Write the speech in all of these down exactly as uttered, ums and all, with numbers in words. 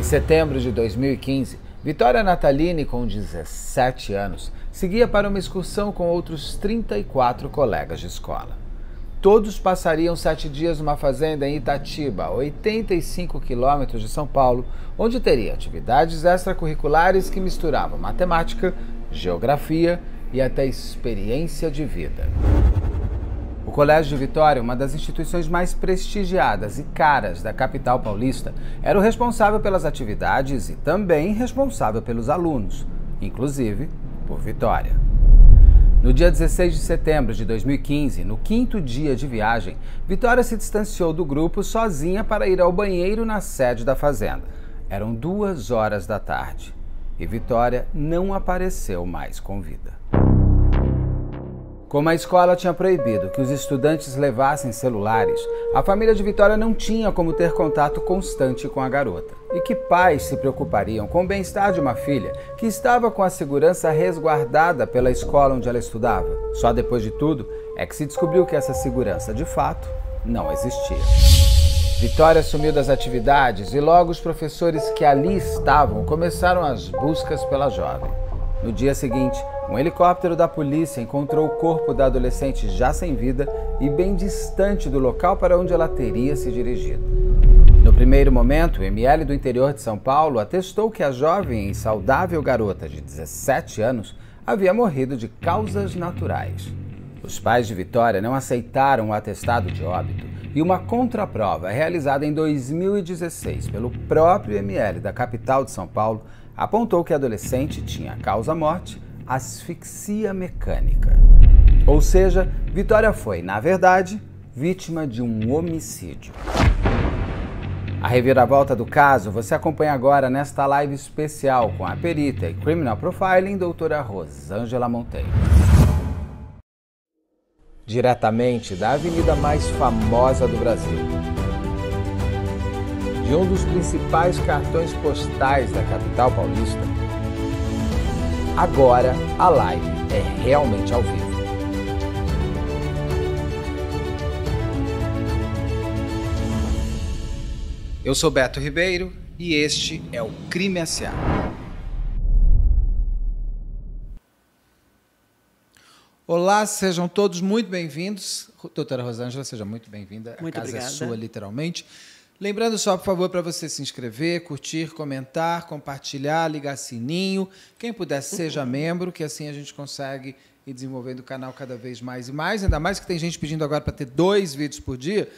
Em setembro de dois mil e quinze, Vitória Natalini, com dezessete anos, seguia para uma excursão com outros trinta e quatro colegas de escola. Todos passariam sete dias numa fazenda em Itatiba, a oitenta e cinco quilômetros de São Paulo, onde teria atividades extracurriculares que misturavam matemática, geografia e até experiência de vida. O Colégio de Vitória, uma das instituições mais prestigiadas e caras da capital paulista, era o responsável pelas atividades e também responsável pelos alunos, inclusive por Vitória. No dia dezesseis de setembro de dois mil e quinze, no quinto dia de viagem, Vitória se distanciou do grupo sozinha para ir ao banheiro na sede da fazenda. Eram duas horas da tarde e Vitória não apareceu mais com vida. Como a escola tinha proibido que os estudantes levassem celulares, a família de Vitória não tinha como ter contato constante com a garota. E que pais se preocupariam com o bem-estar de uma filha que estava com a segurança resguardada pela escola onde ela estudava? Só depois de tudo é que se descobriu que essa segurança, de fato, não existia. Vitória sumiu das atividades e logo os professores que ali estavam começaram as buscas pela jovem. No dia seguinte, um helicóptero da polícia encontrou o corpo da adolescente já sem vida e bem distante do local para onde ela teria se dirigido. No primeiro momento, o I M L do interior de São Paulo atestou que a jovem e saudável garota de dezessete anos havia morrido de causas naturais. Os pais de Vitória não aceitaram o atestado de óbito e uma contraprova realizada em dois mil e dezesseis pelo próprio I M L da capital de São Paulo apontou que a adolescente tinha causa-morte asfixia mecânica. Ou seja, Vitória foi, na verdade, vítima de um homicídio. A reviravolta do caso você acompanha agora nesta live especial com a perita em Criminal Profiling, doutora Rosângela Monteiro. Diretamente da avenida mais famosa do Brasil, de um dos principais cartões postais da capital paulista, agora a live é realmente ao vivo. Eu sou Beto Ribeiro e este é o Crime S A Olá, sejam todos muito bem-vindos. Doutora Rosângela, seja muito bem-vinda. A casa é sua, literalmente. Lembrando só, por favor, para você se inscrever, curtir, comentar, compartilhar, ligar sininho. Quem puder, seja membro, que assim a gente consegue ir desenvolvendo o canal cada vez mais e mais. Ainda mais que tem gente pedindo agora para ter dois vídeos por dia.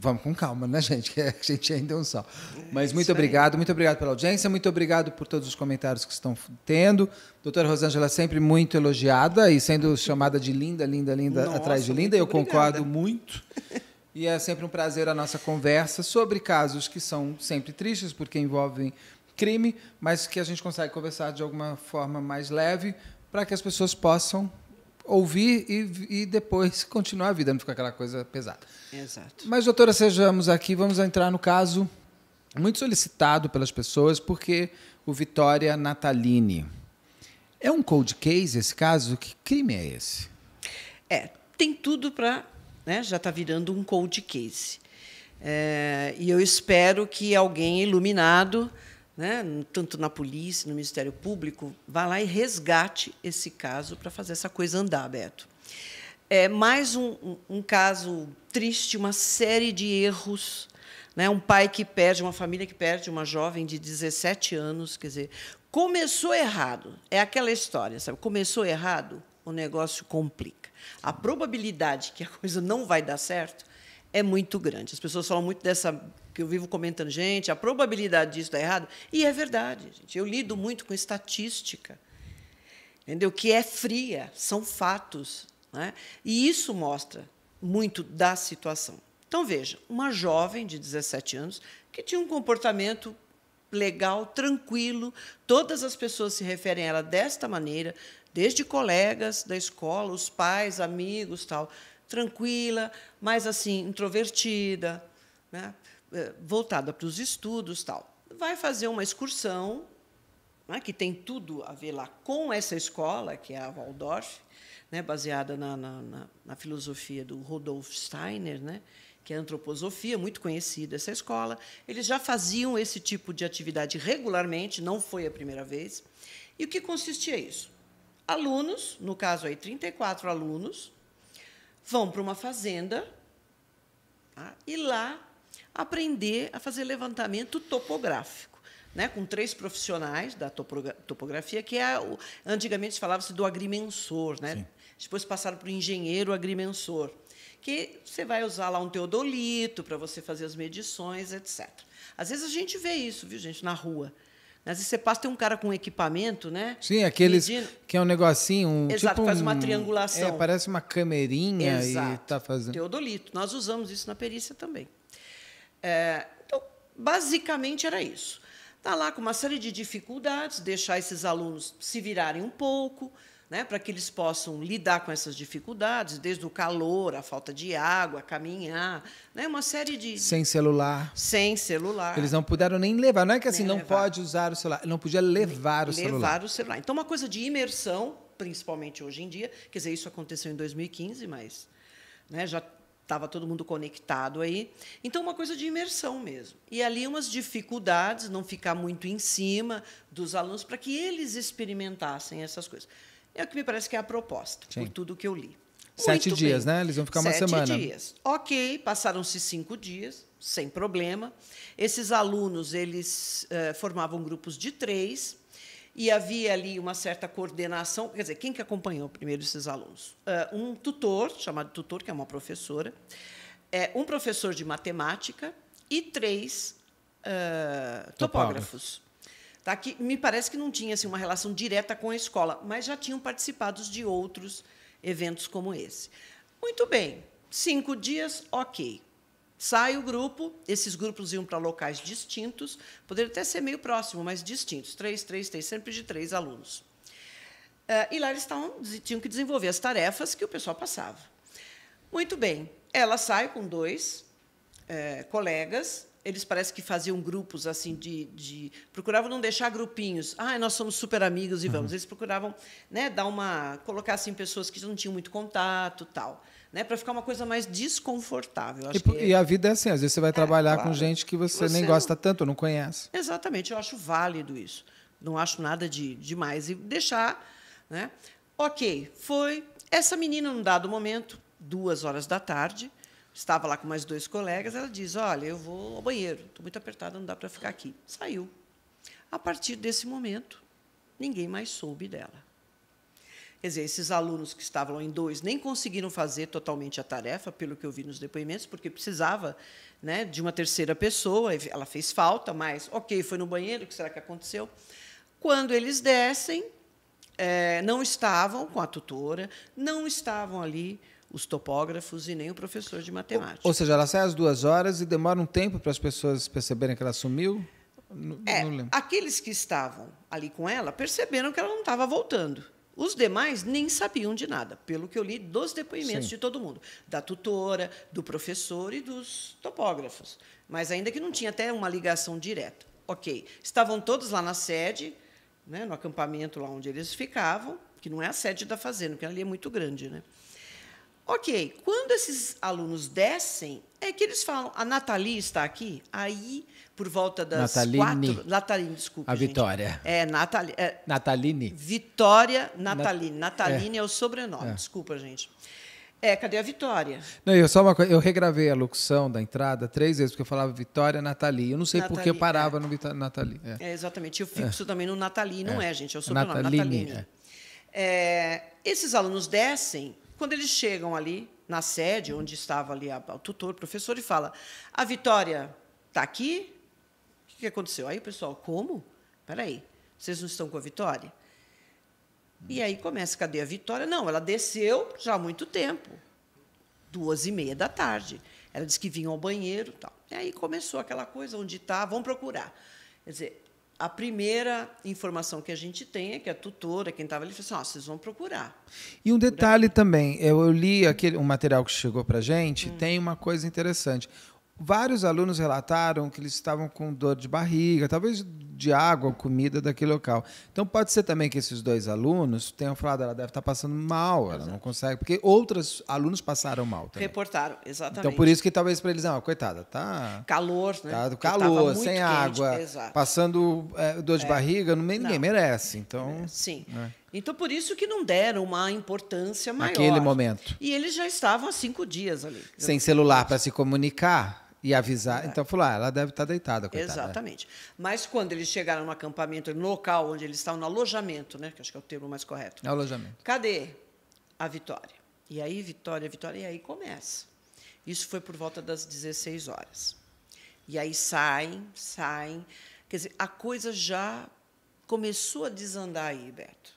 Vamos com calma, né, gente? Que a gente ainda é um só. Mas muito obrigado, muito obrigado pela audiência, muito obrigado por todos os comentários que estão tendo. Doutora Rosângela, sempre muito elogiada e sendo chamada de linda, linda, linda, Nossa, atrás de linda. Eu obrigada. concordo muito. E é sempre um prazer a nossa conversa sobre casos que são sempre tristes, porque envolvem crime, mas que a gente consegue conversar de alguma forma mais leve para que as pessoas possam ouvir e, e depois continuar a vida, não ficar aquela coisa pesada. Exato. Mas, doutora, sejamos aqui, vamos entrar no caso muito solicitado pelas pessoas, porque o Vitória Natalini. É um cold case esse caso? Que crime é esse? É, tem tudo para... Né? Já está virando um cold case. É, e eu espero que alguém iluminado, né, tanto na polícia, no Ministério Público, vá lá e resgate esse caso para fazer essa coisa andar, Beto. É mais um, um, um caso triste, uma série de erros. Né? Um pai que perde, uma família que perde uma jovem de dezessete anos. Quer dizer, começou errado. É aquela história, sabe? Começou errado, o negócio complica. A probabilidade que a coisa não vai dar certo é muito grande. As pessoas falam muito dessa... que eu vivo comentando, gente, a probabilidade disso dar errado. E é verdade, gente. Eu lido muito com estatística, entendeu? Que é fria, são fatos, né? E isso mostra muito da situação. Então, veja, uma jovem de dezessete anos que tinha um comportamento legal, tranquilo, todas as pessoas se referem a ela desta maneira, desde colegas da escola, os pais, amigos, tal, tranquila, mas assim introvertida, né? Voltada para os estudos, tal. Vai fazer uma excursão, né, que tem tudo a ver lá com essa escola, que é a Waldorf, né, baseada na, na, na filosofia do Rudolf Steiner, né, que é a antroposofia, muito conhecida essa escola. Eles já faziam esse tipo de atividade regularmente, não foi a primeira vez. E o que consistia isso? Alunos, no caso aí trinta e quatro alunos, vão para uma fazenda, tá? E lá aprender a fazer levantamento topográfico, né? Com três profissionais da topografia, que é o, antigamente falava-se do agrimensor, né? Sim. Depois passaram para o engenheiro agrimensor, que você vai usar lá um teodolito para você fazer as medições, etcétera. Às vezes a gente vê isso, viu, gente, na rua. Às vezes você passa, tem um cara com equipamento, né? Sim, aqueles medindo, que é um negocinho... Um, exato, tipo faz uma um, triangulação. É, parece uma camerinha. Exato, e está fazendo... teodolito. Nós usamos isso na perícia também. É, então, basicamente, era isso. Está lá com uma série de dificuldades, deixar esses alunos se virarem um pouco, né, para que eles possam lidar com essas dificuldades, desde o calor, a falta de água, caminhar, né, uma série de... Sem celular. Sem celular. Eles não puderam nem levar. Não é que assim, nem não levar. Pode usar o celular, não podia levar nem o celular. Levar o celular. Então, uma coisa de imersão, principalmente hoje em dia, quer dizer, isso aconteceu em dois mil e quinze, mas, né, já estava todo mundo conectado aí. Então, uma coisa de imersão mesmo. E ali umas dificuldades, não ficar muito em cima dos alunos, para que eles experimentassem essas coisas. É o que me parece que é a proposta, sim, por tudo que eu li. Sete muito dias, bem, né? Eles vão ficar uma Sete semana. Sete dias. Ok, passaram-se cinco dias, sem problema. Esses alunos, eles eh, formavam grupos de três e havia ali uma certa coordenação. Quer dizer, quem que acompanhou primeiro esses alunos? Uh, um tutor, chamado tutor, que é uma professora, uh, um professor de matemática e três uh, topógrafos. Tá, que me parece que não tinha assim uma relação direta com a escola, mas já tinham participado de outros eventos como esse. Muito bem, cinco dias, ok. Sai o grupo, esses grupos iam para locais distintos, poderia até ser meio próximo, mas distintos, três, três, três, sempre de três alunos. E lá eles tavam, tinham que desenvolver as tarefas que o pessoal passava. Muito bem, ela sai com dois é, colegas. Eles parece que faziam grupos assim de, de procuravam não deixar grupinhos. Ah, nós somos super amigos e vamos. Uhum. Eles procuravam, né, dar uma colocar assim pessoas que não tinham muito contato, tal, né, para ficar uma coisa mais desconfortável. Acho e, que... e a vida é assim. Às vezes você vai é, trabalhar claro, com gente que você, você nem gosta não... tanto, não conhece. Exatamente. Eu acho válido isso. Não acho nada de demais e deixar, né? Ok, foi essa menina num dado momento, duas horas da tarde. Estava lá com mais dois colegas, ela diz, olha, eu vou ao banheiro, estou muito apertada, não dá para ficar aqui. Saiu. A partir desse momento, ninguém mais soube dela. Quer dizer, esses alunos que estavam em dois nem conseguiram fazer totalmente a tarefa, pelo que eu vi nos depoimentos, porque precisava, né, de uma terceira pessoa, ela fez falta, mas, ok, foi no banheiro, o que será que aconteceu? Quando eles descem, é, não estavam com a tutora, não estavam ali os topógrafos e nem o professor de matemática. Ou, ou seja, ela sai às duas horas e demora um tempo para as pessoas perceberem que ela sumiu? Não, é, não lembro. Aqueles que estavam ali com ela perceberam que ela não estava voltando. Os demais nem sabiam de nada, pelo que eu li dos depoimentos, sim, de todo mundo, da tutora, do professor e dos topógrafos. Mas ainda que não tinha até uma ligação direta. Ok, estavam todos lá na sede, né, no acampamento lá onde eles ficavam, que não é a sede da fazenda, porque ali é muito grande, né? Ok, quando esses alunos descem, é que eles falam, a Natalini está aqui, aí, por volta das Natalini. quatro... Natalini, desculpa, a gente. Vitória. É, Natali, é, Natalini. Vitória Natalini. Nat Natalini é. é o sobrenome, é. Desculpa, gente. É, cadê a Vitória? Não, eu só uma coisa, eu regravei a locução da entrada três vezes, porque eu falava Vitória Natalini. Eu não sei Natalini, porque eu parava é. no Vitória Natalini. É. É, exatamente, eu fixo é. também no Natalini, não é, é gente, é o sobrenome, Natalini. Natalini. É. É, esses alunos descem, quando eles chegam ali na sede, onde estava ali a, a, o tutor, o professor, e fala, a Vitória está aqui? O que aconteceu? Aí o pessoal, como? Espera aí, vocês não estão com a Vitória? E aí começa, cadê a Vitória? Não, ela desceu já há muito tempo, duas e meia da tarde. Ela disse que vinha ao banheiro. Tal. E aí começou aquela coisa, onde está, vão procurar. Quer dizer, a primeira informação que a gente tem é que a tutora, quem estava ali, falou assim, ah, vocês vão procurar. E um detalhe também, eu li aquele, um material que chegou para a gente, hum. tem uma coisa interessante. Vários alunos relataram que eles estavam com dor de barriga, talvez de água, comida daquele local. Então, pode ser também que esses dois alunos tenham falado, ela deve estar passando mal, ela Exato. Não consegue, porque outros alunos passaram mal também. Reportaram, exatamente. Então, por isso que talvez para eles, não, coitada, tá... Calor, né? Tá do calor, sem quente, água, exato. Passando é, dor de é. barriga, ninguém não. merece, então... É. Sim. Né? Então, por isso que não deram uma importância maior. Naquele momento. E eles já estavam há cinco dias ali. Sem celular para se comunicar. E avisar. Então, falou, ah, ela deve estar deitada, coitada. Exatamente. Mas quando eles chegaram no acampamento, no local onde eles estavam, no alojamento, né? Que acho que é o termo mais correto. Alojamento. Cadê a Vitória? E aí, Vitória, Vitória, e aí começa. Isso foi por volta das dezesseis horas. E aí saem, saem. Quer dizer, a coisa já começou a desandar aí, Beto.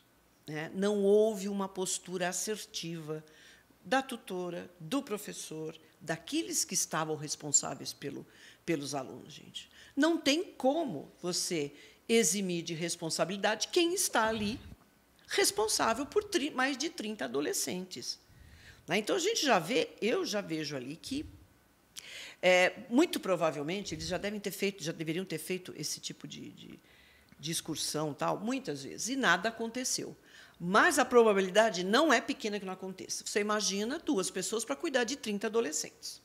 Né? Não houve uma postura assertiva da tutora, do professor, daqueles que estavam responsáveis pelo, pelos alunos, gente. Não tem como você eximir de responsabilidade quem está ali responsável por mais de trinta adolescentes. Então, a gente já vê, eu já vejo ali que, é, muito provavelmente, eles já devem ter feito, já deveriam ter feito esse tipo de, de, de excursão, tal, muitas vezes, e nada aconteceu. Mas a probabilidade não é pequena que não aconteça. Você imagina duas pessoas para cuidar de trinta adolescentes.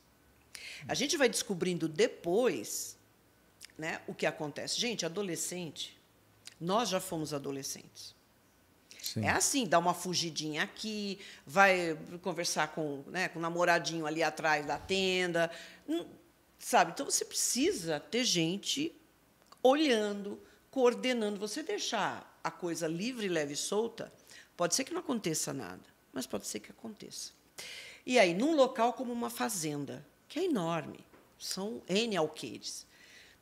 A gente vai descobrindo depois, né, o que acontece. Gente, adolescente, nós já fomos adolescentes. Sim. É assim, dá uma fugidinha aqui, vai conversar com, né, com o namoradinho ali atrás da tenda. Sabe? Então, você precisa ter gente olhando, coordenando. Você deixar a coisa livre, leve e solta... Pode ser que não aconteça nada, mas pode ser que aconteça. E aí, num local como uma fazenda, que é enorme, são N alqueires.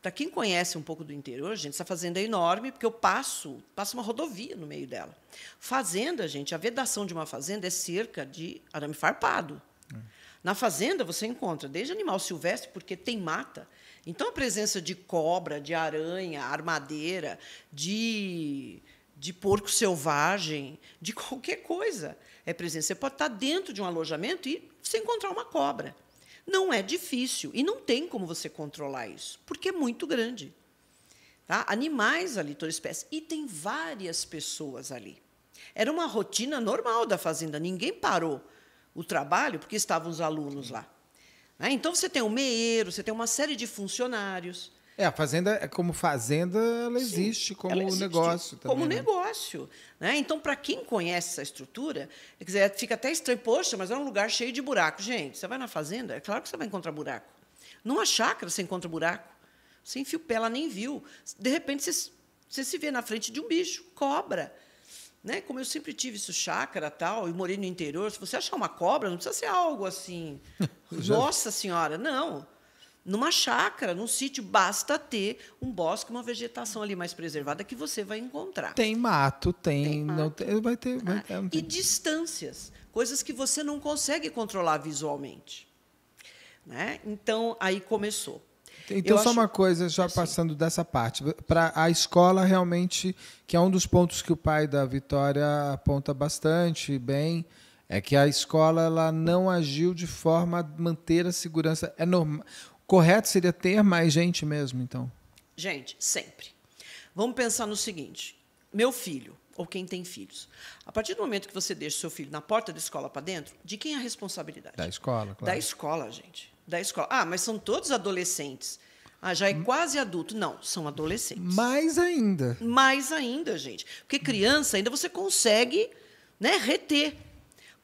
Para quem conhece um pouco do interior, gente, essa fazenda é enorme, porque eu passo, passo uma rodovia no meio dela. Fazenda, gente, a vedação de uma fazenda é cerca de arame farpado. Hum. Na fazenda, você encontra desde animal silvestre, porque tem mata. Então, a presença de cobra, de aranha, armadeira, de... de porco selvagem, de qualquer coisa. É presença. Você pode estar dentro de um alojamento e você encontrar uma cobra. Não é difícil. E não tem como você controlar isso, porque é muito grande. Tá? Animais ali, toda espécie. E tem várias pessoas ali. Era uma rotina normal da fazenda. Ninguém parou o trabalho porque estavam os alunos lá. Então, você tem um meeiro, você tem uma série de funcionários... É, a fazenda, como fazenda, ela existe. Sim, como ela existe, negócio também. Como né? negócio. Né? Então, para quem conhece essa estrutura, quer dizer, fica até estranho, poxa, mas é um lugar cheio de buraco. Gente, você vai na fazenda, é claro que você vai encontrar buraco. Numa chácara você encontra buraco. Você enfia o pé, ela nem viu. De repente, você, você se vê na frente de um bicho, cobra. Né? Como eu sempre tive isso, chácara, tal, e morei no interior, se você achar uma cobra, não precisa ser algo assim. Nossa Senhora, não. Numa chácara, num sítio, basta ter um bosque, uma vegetação ali mais preservada que você vai encontrar. Tem mato, tem... tem mato. Não tem, vai ter, vai ter, não tem. E distâncias, coisas que você não consegue controlar visualmente. Né? Então, aí começou. Então, eu só acho... uma coisa, já assim, passando dessa parte. Para a escola, realmente, que é um dos pontos que o pai da Vitória aponta bastante bem... É que a escola ela não agiu de forma a manter a segurança. É normal. Correto seria ter mais gente mesmo, então? Gente, sempre. Vamos pensar no seguinte. Meu filho, ou quem tem filhos, a partir do momento que você deixa o seu filho na porta da escola para dentro, de quem é a responsabilidade? Da escola, claro. Da escola, gente. Da escola. Ah, mas são todos adolescentes. Ah, já é quase adulto. Não, são adolescentes. Mais ainda. Mais ainda, gente. Porque criança ainda você consegue, né, reter.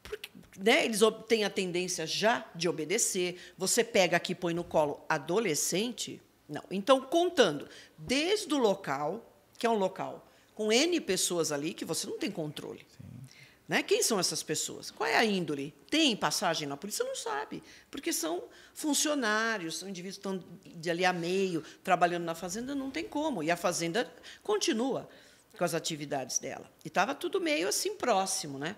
Porque, né, eles têm a tendência já de obedecer. Você pega aqui e põe no colo adolescente? Não. Então, contando, desde o local, que é um local com N pessoas ali, que você não tem controle. Né? Quem são essas pessoas? Qual é a índole? Tem passagem na polícia? Não sabe, porque são funcionários, são indivíduos que estão de ali a meio, trabalhando na fazenda, não tem como. E a fazenda continua com as atividades dela. E estava tudo meio assim próximo, né?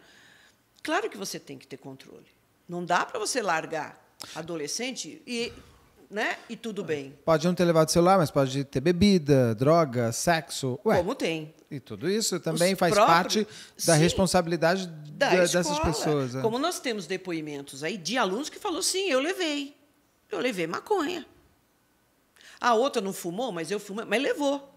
Claro que você tem que ter controle. Não dá para você largar adolescente e, né, e tudo bem. Pode não ter levado o celular, mas pode ter bebida, droga, sexo. Ué, como tem. E tudo isso também Os faz próprios, parte da sim, responsabilidade da de, escola, dessas pessoas. Como nós temos depoimentos aí de alunos que falaram, sim, eu levei. Eu levei maconha. A outra não fumou, mas eu fumei, mas levou.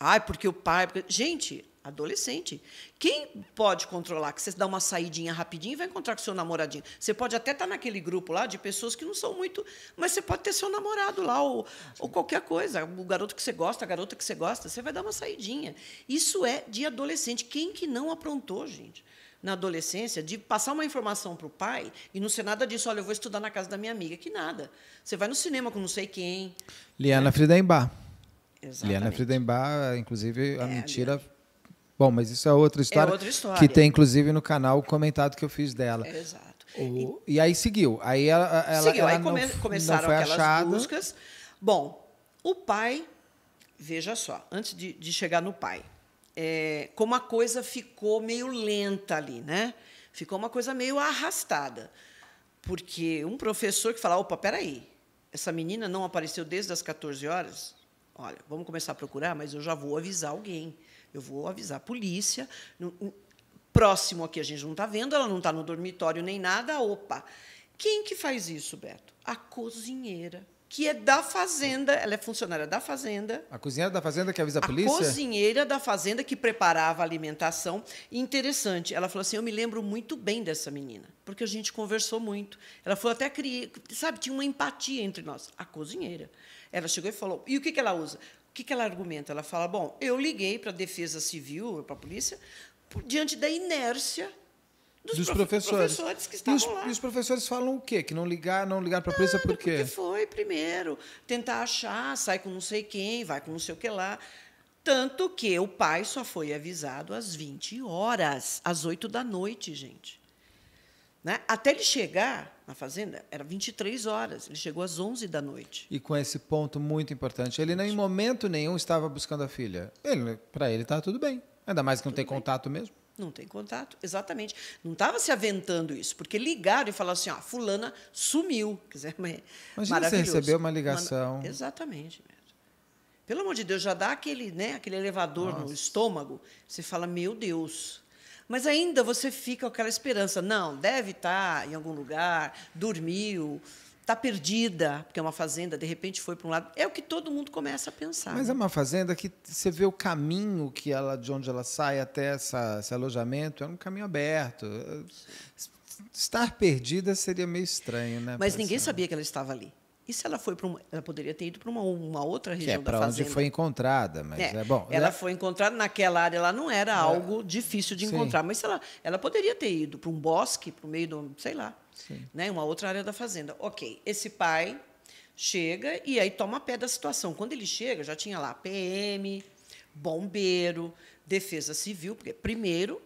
Ai, porque o pai... Porque... Gente, adolescente. Quem pode controlar? Que você dá uma saidinha rapidinho e vai encontrar com seu namoradinho. Você pode até estar naquele grupo lá de pessoas que não são muito... Mas você pode ter seu namorado lá, ou, ou qualquer coisa. O garoto que você gosta, a garota que você gosta, você vai dar uma saidinha. Isso é de adolescente. Quem que não aprontou, gente? Na adolescência, de passar uma informação para o pai e não ser nada disso, olha, eu vou estudar na casa da minha amiga, que nada. Você vai no cinema com não sei quem. Liana né? Friedenbach. Exatamente. Liana Friedenbach, inclusive, é, a mentira... Liana. Bom, mas isso é outra história, é outra história, que tem, inclusive, no canal o comentário que eu fiz dela. É, exato. O, e, e aí seguiu. Aí ela, ela, seguiu. Ela aí come, não, começaram não foi aquelas achada. buscas. Bom, o pai, veja só, antes de, de chegar no pai, É, como a coisa ficou meio lenta ali, né? Ficou uma coisa meio arrastada. Porque um professor que fala, opa, peraí, essa menina não apareceu desde as quatorze horas? Olha, vamos começar a procurar, mas eu já vou avisar alguém. Eu vou avisar a polícia. Próximo aqui a gente não está vendo, ela não está no dormitório nem nada. Opa! Quem que faz isso, Beto? A cozinheira. Que é da fazenda, ela é funcionária da fazenda. A cozinheira da fazenda que avisa a polícia? A cozinheira da fazenda que preparava a alimentação. E interessante, ela falou assim, eu me lembro muito bem dessa menina, porque a gente conversou muito. Ela falou, até criei, sabe, tinha uma empatia entre nós. A cozinheira. Ela chegou e falou, e o que que ela usa? O que que ela argumenta? Ela fala, bom, eu liguei para a Defesa Civil, para a polícia, diante da inércia Dos, dos prof... professores. professores que estavam e os, lá. E os professores falam o quê? Que não ligar, não ligar para a polícia por quê? Porque foi primeiro tentar achar, sai com não sei quem, vai com não sei o que lá. Tanto que o pai só foi avisado às vinte horas, às oito da noite, gente. Né? Até ele chegar na fazenda, era vinte e três horas, ele chegou às onze da noite. E com esse ponto muito importante, ele não, em momento nenhum estava buscando a filha. Ele, para ele está tudo bem, ainda mais que não tem contato mesmo. Não tem contato, exatamente. Não estava se aventando isso, porque ligaram e falaram assim, ó, fulana sumiu. Quer dizer, é imagina você receber uma ligação. Uma... Exatamente. Mesmo. Pelo amor de Deus, já dá aquele, né, aquele elevador Nossa. no estômago, você fala, meu Deus. Mas ainda você fica com aquela esperança, não, deve estar em algum lugar, dormiu, está perdida, porque é uma fazenda, de repente foi para um lado. É o que todo mundo começa a pensar. Mas né? é uma fazenda que você vê o caminho que ela, de onde ela sai até essa, esse alojamento, é um caminho aberto. Estar perdida seria meio estranho, né? Mas ninguém sabia que ela estava ali. E se ela foi para uma, ela poderia ter ido para uma, uma outra região que é da fazenda. Para onde foi encontrada, mas é, é bom. Ela né? foi encontrada naquela área, ela não era é. algo difícil de Sim. encontrar, mas se ela, ela poderia ter ido para um bosque, para o meio do, sei lá, Sim. né, uma outra área da fazenda. Ok, esse pai chega e aí toma pé da situação. Quando ele chega, já tinha lá P M, bombeiro, Defesa Civil, porque primeiro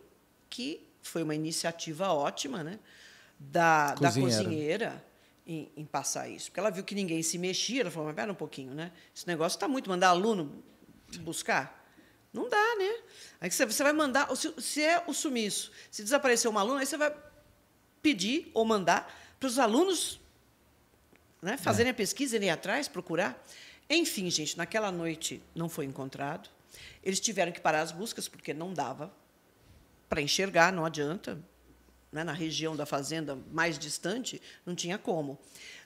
que foi uma iniciativa ótima, né, da cozinheira. Da cozinheira Em, em passar isso. Porque ela viu que ninguém se mexia, ela falou, mas pera um pouquinho, né? Esse negócio está muito, mandar aluno buscar. Não dá, né? Aí você, você vai mandar, se, se é o sumiço, se desapareceu um aluno, aí você vai pedir ou mandar para os alunos né, fazerem é. a pesquisa, irem atrás, procurar. Enfim, gente, naquela noite não foi encontrado. Eles tiveram que parar as buscas, porque não dava para enxergar, não adianta. Na região da fazenda mais distante, não tinha como.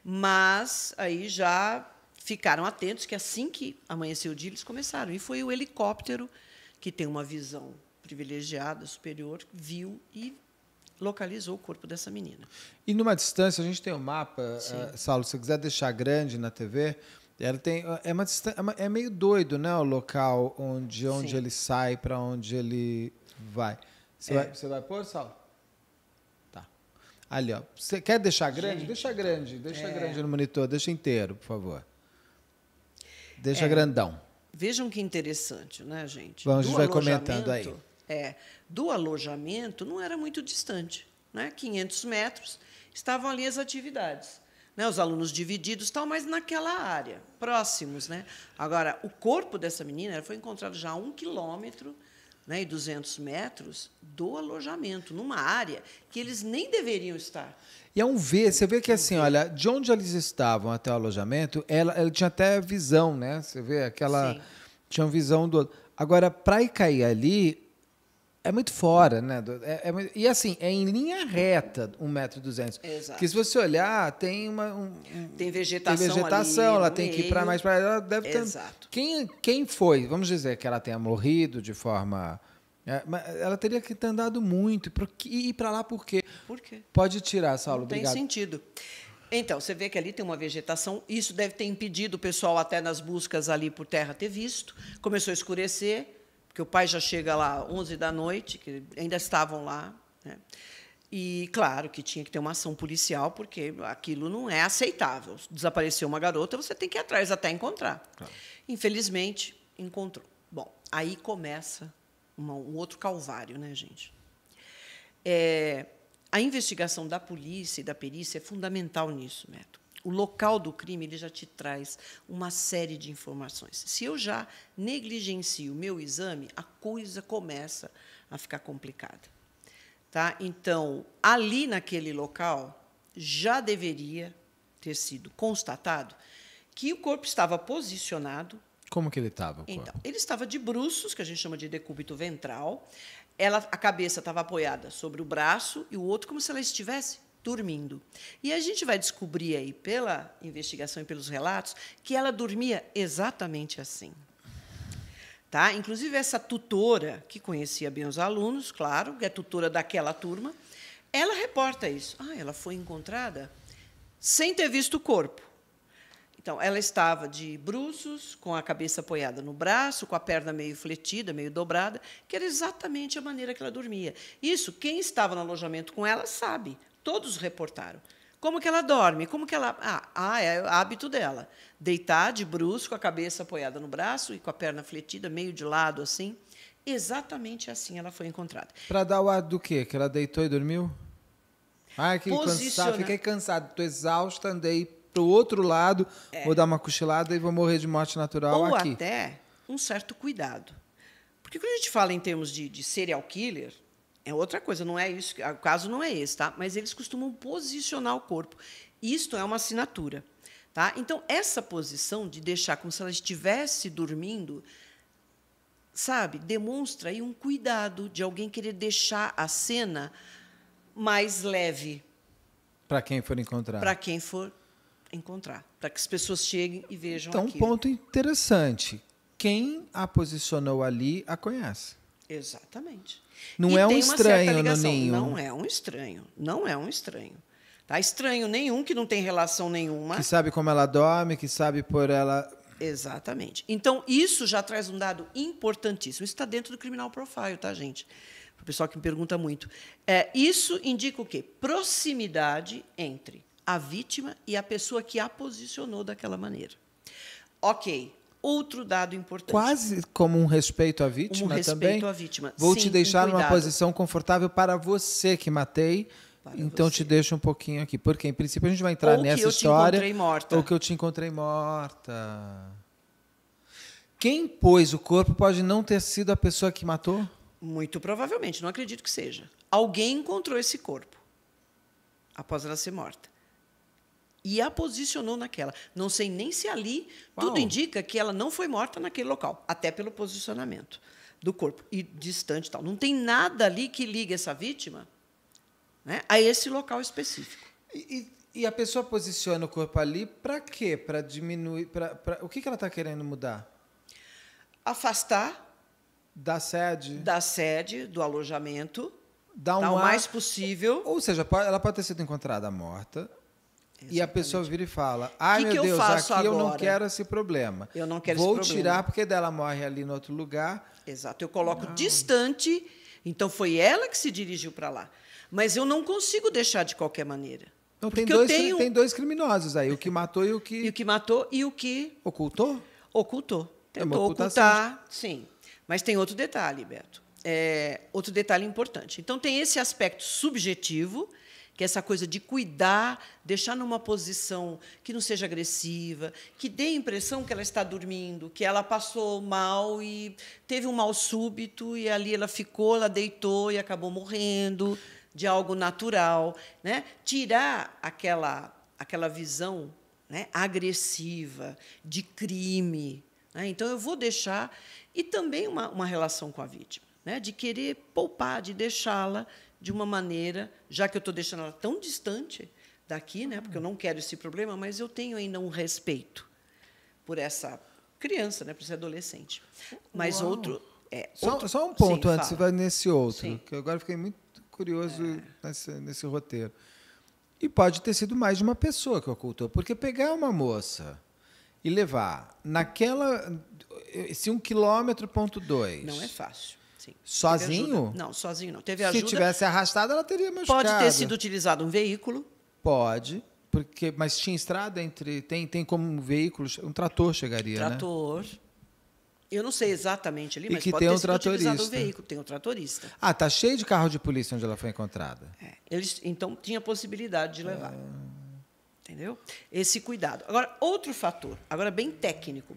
Mas aí já ficaram atentos, que assim que amanheceu o dia, eles começaram. E foi o helicóptero, que tem uma visão privilegiada, superior, viu e localizou o corpo dessa menina. E, numa distância, a gente tem um mapa, Sim. Saulo, se você quiser deixar grande na T V... Ela tem, é, uma, é meio doido né, o local onde, onde ele sai, para onde ele vai. Você, é. vai, você vai pôr, Saulo? Ali, ó. Você quer deixar grande? Gente, deixa grande, deixa é... grande no monitor, deixa inteiro, por favor. Deixa é, grandão. Vejam que interessante, né, gente? Vamos, a gente vai comentando aí. É, do alojamento não era muito distante, né? quinhentos metros, estavam ali as atividades, né? Os alunos divididos, tal, mas naquela área, próximos, né? Agora, o corpo dessa menina foi encontrado já a um quilômetro. Né, e duzentos metros do alojamento, numa área que eles nem deveriam estar. E é um ver, você vê que, assim, olha, de onde eles estavam até o alojamento, ela, ela tinha até visão, né? Você vê aquela... Sim. Tinha visão do... Agora, para ir cair ali, É muito fora, né? É, é, e assim, é em linha reta, um metro e duzentos. Exato. Porque se você olhar, tem uma... Um, tem vegetação Tem vegetação, ali, ela tem meio. que ir para mais para... Ela deve ter... Exato. Quem, quem foi? Vamos dizer que ela tenha morrido de forma... É, mas ela teria que ter andado muito. E ir para lá por quê? Por quê? Pode tirar, Saulo. Não tem obrigado. sentido. Então, você vê que ali tem uma vegetação. Isso deve ter impedido o pessoal, até nas buscas ali por terra, ter visto. Começou a escurecer. Porque o pai já chega lá onze da noite, que ainda estavam lá, né? E, claro, que tinha que ter uma ação policial, porque aquilo não é aceitável. Desapareceu uma garota, você tem que ir atrás até encontrar. Claro. Infelizmente, encontrou. Bom, aí começa uma, um outro calvário, né, gente? É, a investigação da polícia e da perícia é fundamental nisso, Beto. O local do crime ele já te traz uma série de informações. Se eu já negligencio o meu exame, a coisa começa a ficar complicada. Tá? Então, ali naquele local, já deveria ter sido constatado que o corpo estava posicionado. Como que ele estava? Então, ele estava de bruços, que a gente chama de decúbito ventral. Ela, a cabeça estava apoiada sobre o braço e o outro como se ela estivesse dormindo. E a gente vai descobrir aí, pela investigação e pelos relatos, que ela dormia exatamente assim. Tá? Inclusive, essa tutora, que conhecia bem os alunos, claro, que é tutora daquela turma, ela reporta isso. Ah, ela foi encontrada sem ter visto o corpo. Então, ela estava de bruços, com a cabeça apoiada no braço, com a perna meio fletida, meio dobrada, que era exatamente a maneira que ela dormia. Isso, quem estava no alojamento com ela sabe. Todos reportaram. Como que ela dorme? Como que ela... Ah, ah, é o hábito dela. Deitar de bruços, com a cabeça apoiada no braço e com a perna fletida, meio de lado, assim. Exatamente assim ela foi encontrada. Para dar o ar do quê? Que ela deitou e dormiu? Ah, fiquei cansado, fiquei cansado. Estou exausta, andei para o outro lado, é. vou dar uma cochilada e vou morrer de morte natural Ou aqui. Ou até um certo cuidado. Porque quando a gente fala em termos de, de serial killer... É outra coisa, não é isso, o caso não é esse, tá? Mas eles costumam posicionar o corpo. Isto é uma assinatura, tá? Então, essa posição de deixar como se ela estivesse dormindo, sabe, demonstra aí um cuidado de alguém querer deixar a cena mais leve. Para quem for encontrar. Para quem for encontrar, para que as pessoas cheguem e vejam aquilo. Então, um ponto interessante, quem a posicionou ali a conhece. Exatamente. Não é um estranho, Noninho. Não é um estranho. Não é um estranho. Tá? Estranho nenhum, que não tem relação nenhuma. Que sabe como ela dorme, que sabe por ela... Exatamente. Então, isso já traz um dado importantíssimo. Isso está dentro do criminal profile, tá, gente? Para o pessoal que me pergunta muito. É, isso indica o quê? Proximidade entre a vítima e a pessoa que a posicionou daquela maneira. Ok. Outro dado importante. Quase como um respeito à vítima também. Um respeito também. à vítima. Vou Sim, te deixar numa posição confortável para você que matei, para então você. te deixo um pouquinho aqui. Porque, em princípio, a gente vai entrar ou nessa história... Ou que eu te encontrei morta. Ou que eu te encontrei morta. Quem pôs o corpo pode não ter sido a pessoa que matou? Muito provavelmente, não acredito que seja. Alguém encontrou esse corpo após ela ser morta. E a posicionou naquela. Não sei nem se ali... Uau. Tudo indica que ela não foi morta naquele local, até pelo posicionamento do corpo, e distante e tal. Não tem nada ali que ligue essa vítima, né, a esse local específico. E, e, e a pessoa posiciona o corpo ali para quê? Para diminuir... Pra, pra, o que ela está querendo mudar? Afastar... Da sede. Da sede, do alojamento. Dá um dar o ar, mais possível. Ou, ou seja, ela pode ter sido encontrada morta... Exatamente. E a pessoa vira e fala, ai, que meu que Deus, eu aqui agora? eu não quero esse problema. Eu não quero Vou esse problema. Vou tirar, porque dela morre ali no outro lugar. Exato, eu coloco não. distante, então foi ela que se dirigiu para lá. Mas eu não consigo deixar de qualquer maneira. Então, tem, dois, tenho... tem dois criminosos aí, o que matou e o que... E o que matou e o que... Ocultou? Ocultou. Tentou é ocultar, sim. Mas tem outro detalhe, Beto. É, outro detalhe importante. Então, tem esse aspecto subjetivo... que é essa coisa de cuidar, deixar numa posição que não seja agressiva, que dê a impressão que ela está dormindo, que ela passou mal e teve um mal súbito, e ali ela ficou, ela deitou e acabou morrendo de algo natural. Né? Tirar aquela, aquela visão, né, agressiva, de crime. Né? Então, eu vou deixar... E também uma, uma relação com a vítima. né, de querer poupar, de deixá-la de uma maneira, já que eu estou deixando ela tão distante daqui, né, porque eu não quero esse problema, mas eu tenho ainda um respeito por essa criança, né, por esse adolescente. Mas Uau. outro... É, só, outro... só um ponto Sim, antes, fala. vai nesse outro, Sim. que agora fiquei muito curioso é. nesse, nesse roteiro. E pode ter sido mais de uma pessoa que ocultou, porque pegar uma moça e levar naquela... Se um quilômetro, ponto dois... Não é fácil. Sim. Sozinho? Não, sozinho não. Teve ajuda. Se tivesse arrastado, ela teria machucado. Pode ter sido utilizado um veículo. Pode, porque, mas tinha estrada entre... Tem, tem como um veículo... Um trator chegaria, um trator. né? Trator. Eu não sei exatamente ali, e mas que pode tem ter um sido tratorista. utilizado um veículo. Tem um tratorista. Ah, está cheio de carro de polícia onde ela foi encontrada. É. Eles, então, tinha possibilidade de levar. É. Entendeu? Esse cuidado. Agora, outro fator, agora bem técnico.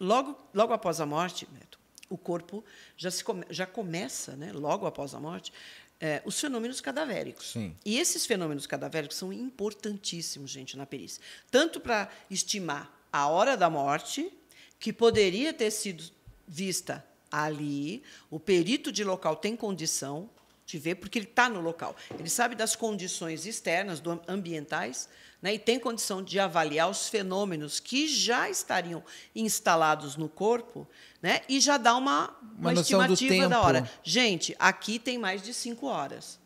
Logo, logo após a morte, Beto, o corpo já, se come, já começa, né, logo após a morte, é, os fenômenos cadavéricos. Sim. E esses fenômenos cadavéricos são importantíssimos, gente, na perícia. Tanto para estimar a hora da morte, que poderia ter sido vista ali, o perito de local tem condição de ver, porque ele está no local. Ele sabe das condições externas, do, ambientais, né, e tem condição de avaliar os fenômenos que já estariam instalados no corpo, né, e já dá uma, uma, uma estimativa da hora. Gente, aqui tem mais de cinco horas.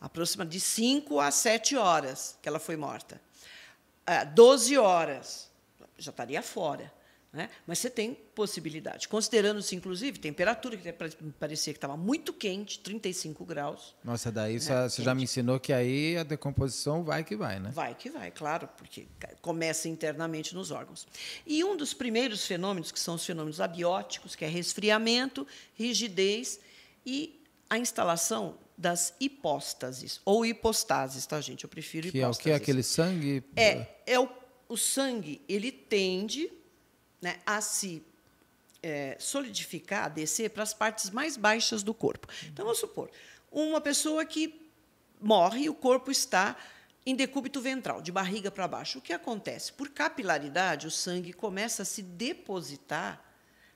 Aproximadamente de cinco a sete horas que ela foi morta. Doze horas, já estaria fora. Né? Mas você tem possibilidade. Considerando-se, inclusive, temperatura, que parecia que estava muito quente, trinta e cinco graus. Nossa, daí né? só, você já me ensinou que aí a decomposição vai que vai, né? Vai que vai, claro, porque começa internamente nos órgãos. E um dos primeiros fenômenos, que são os fenômenos abióticos, que é resfriamento, rigidez e a instalação das hipóstases, ou hipostases, tá, gente? Eu prefiro hipóstases. Que é o que? Aquele sangue? É, é o, o sangue, ele tende... Né, a se é, solidificar, a descer para as partes mais baixas do corpo. Então, vamos supor, uma pessoa que morre, o corpo está em decúbito ventral, de barriga para baixo. O que acontece? Por capilaridade, o sangue começa a se depositar,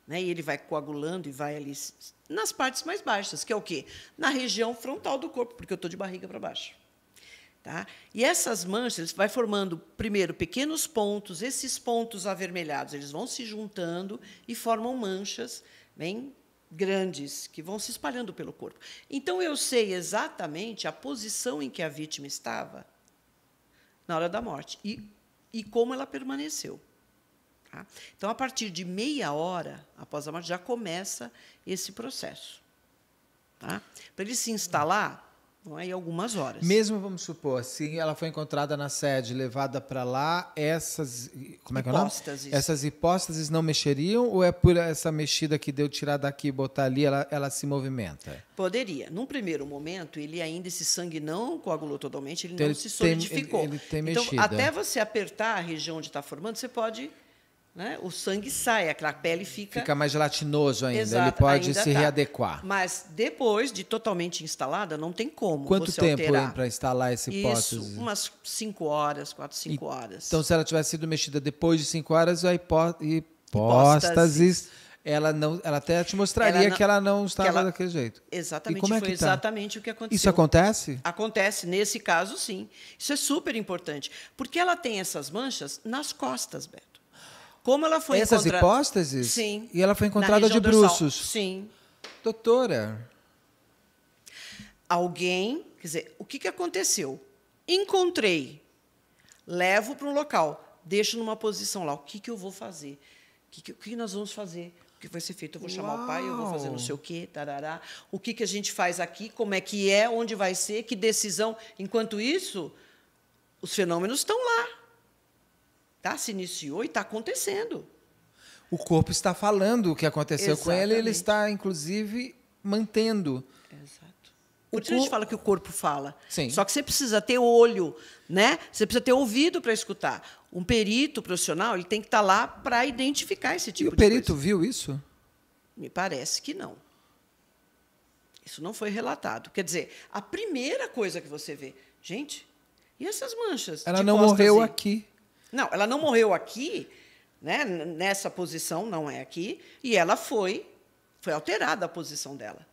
né, e ele vai coagulando e vai ali nas partes mais baixas, que é o quê? Na região frontal do corpo, porque eu estou de barriga para baixo. Tá? E essas manchas, eles vai formando, primeiro, pequenos pontos. Esses pontos avermelhados eles vão se juntando e formam manchas bem grandes, que vão se espalhando pelo corpo. Então, eu sei exatamente a posição em que a vítima estava na hora da morte e, e como ela permaneceu. Tá? Então, a partir de meia hora após a morte, já começa esse processo. Tá? Para ele se instalar... Aí algumas horas. Mesmo, vamos supor, se ela foi encontrada na sede, levada para lá, essas... Como é que é o nome? Essas hipóstases não mexeriam? Ou é por essa mexida que deu tirar daqui e botar ali, ela, ela se movimenta? Poderia. Num primeiro momento, ele ainda, esse sangue não coagulou totalmente, ele então, não ele se solidificou. Tem, ele, ele tem então, mexida. Até você apertar a região onde está formando, você pode... Né? O sangue sai, aquela pele fica... Fica mais gelatinoso ainda, Exato, ele pode ainda se tá. readequar. Mas, depois de totalmente instalada, não tem como Quanto você tempo para instalar essa hipótese? Isso, umas cinco horas, quatro, cinco e, horas. Então, se ela tivesse sido mexida depois de cinco horas, a hipó hipóstase, ela, não, ela até te mostraria ela não, que ela não estava ela, daquele jeito. Exatamente, e como é foi que tá? exatamente o que aconteceu. Isso acontece? Acontece, nesse caso, sim. Isso é super importante, porque ela tem essas manchas nas costas, Beto. Como ela foi Essas encontrada... hipóstases? Sim. E ela foi encontrada de bruços? Sim. Doutora. Alguém... Quer dizer, o que, que aconteceu? Encontrei. Levo para um local. Deixo numa posição lá. O que, que eu vou fazer? O que, que, o que nós vamos fazer? O que vai ser feito? Eu vou chamar Uau. o pai, eu vou fazer não sei o quê, tarará. O que, que a gente faz aqui? Como é que é? Onde vai ser? Que decisão? Enquanto isso, os fenômenos estão lá. Tá, se iniciou e está acontecendo. O corpo está falando o que aconteceu Exatamente. com ele, ele está, inclusive, mantendo. Exato. Por isso a gente fala que o corpo fala. Sim. Só que você precisa ter olho, né? Você precisa ter ouvido para escutar. Um perito profissional ele tem que estar lá para identificar esse tipo de coisa. E o perito viu isso? Me parece que não. Isso não foi relatado. Quer dizer, a primeira coisa que você vê... Gente, e essas manchas? Ela não morreu aqui. Não, ela não morreu aqui, né, nessa posição, não é aqui, e ela foi, foi alterada a posição dela.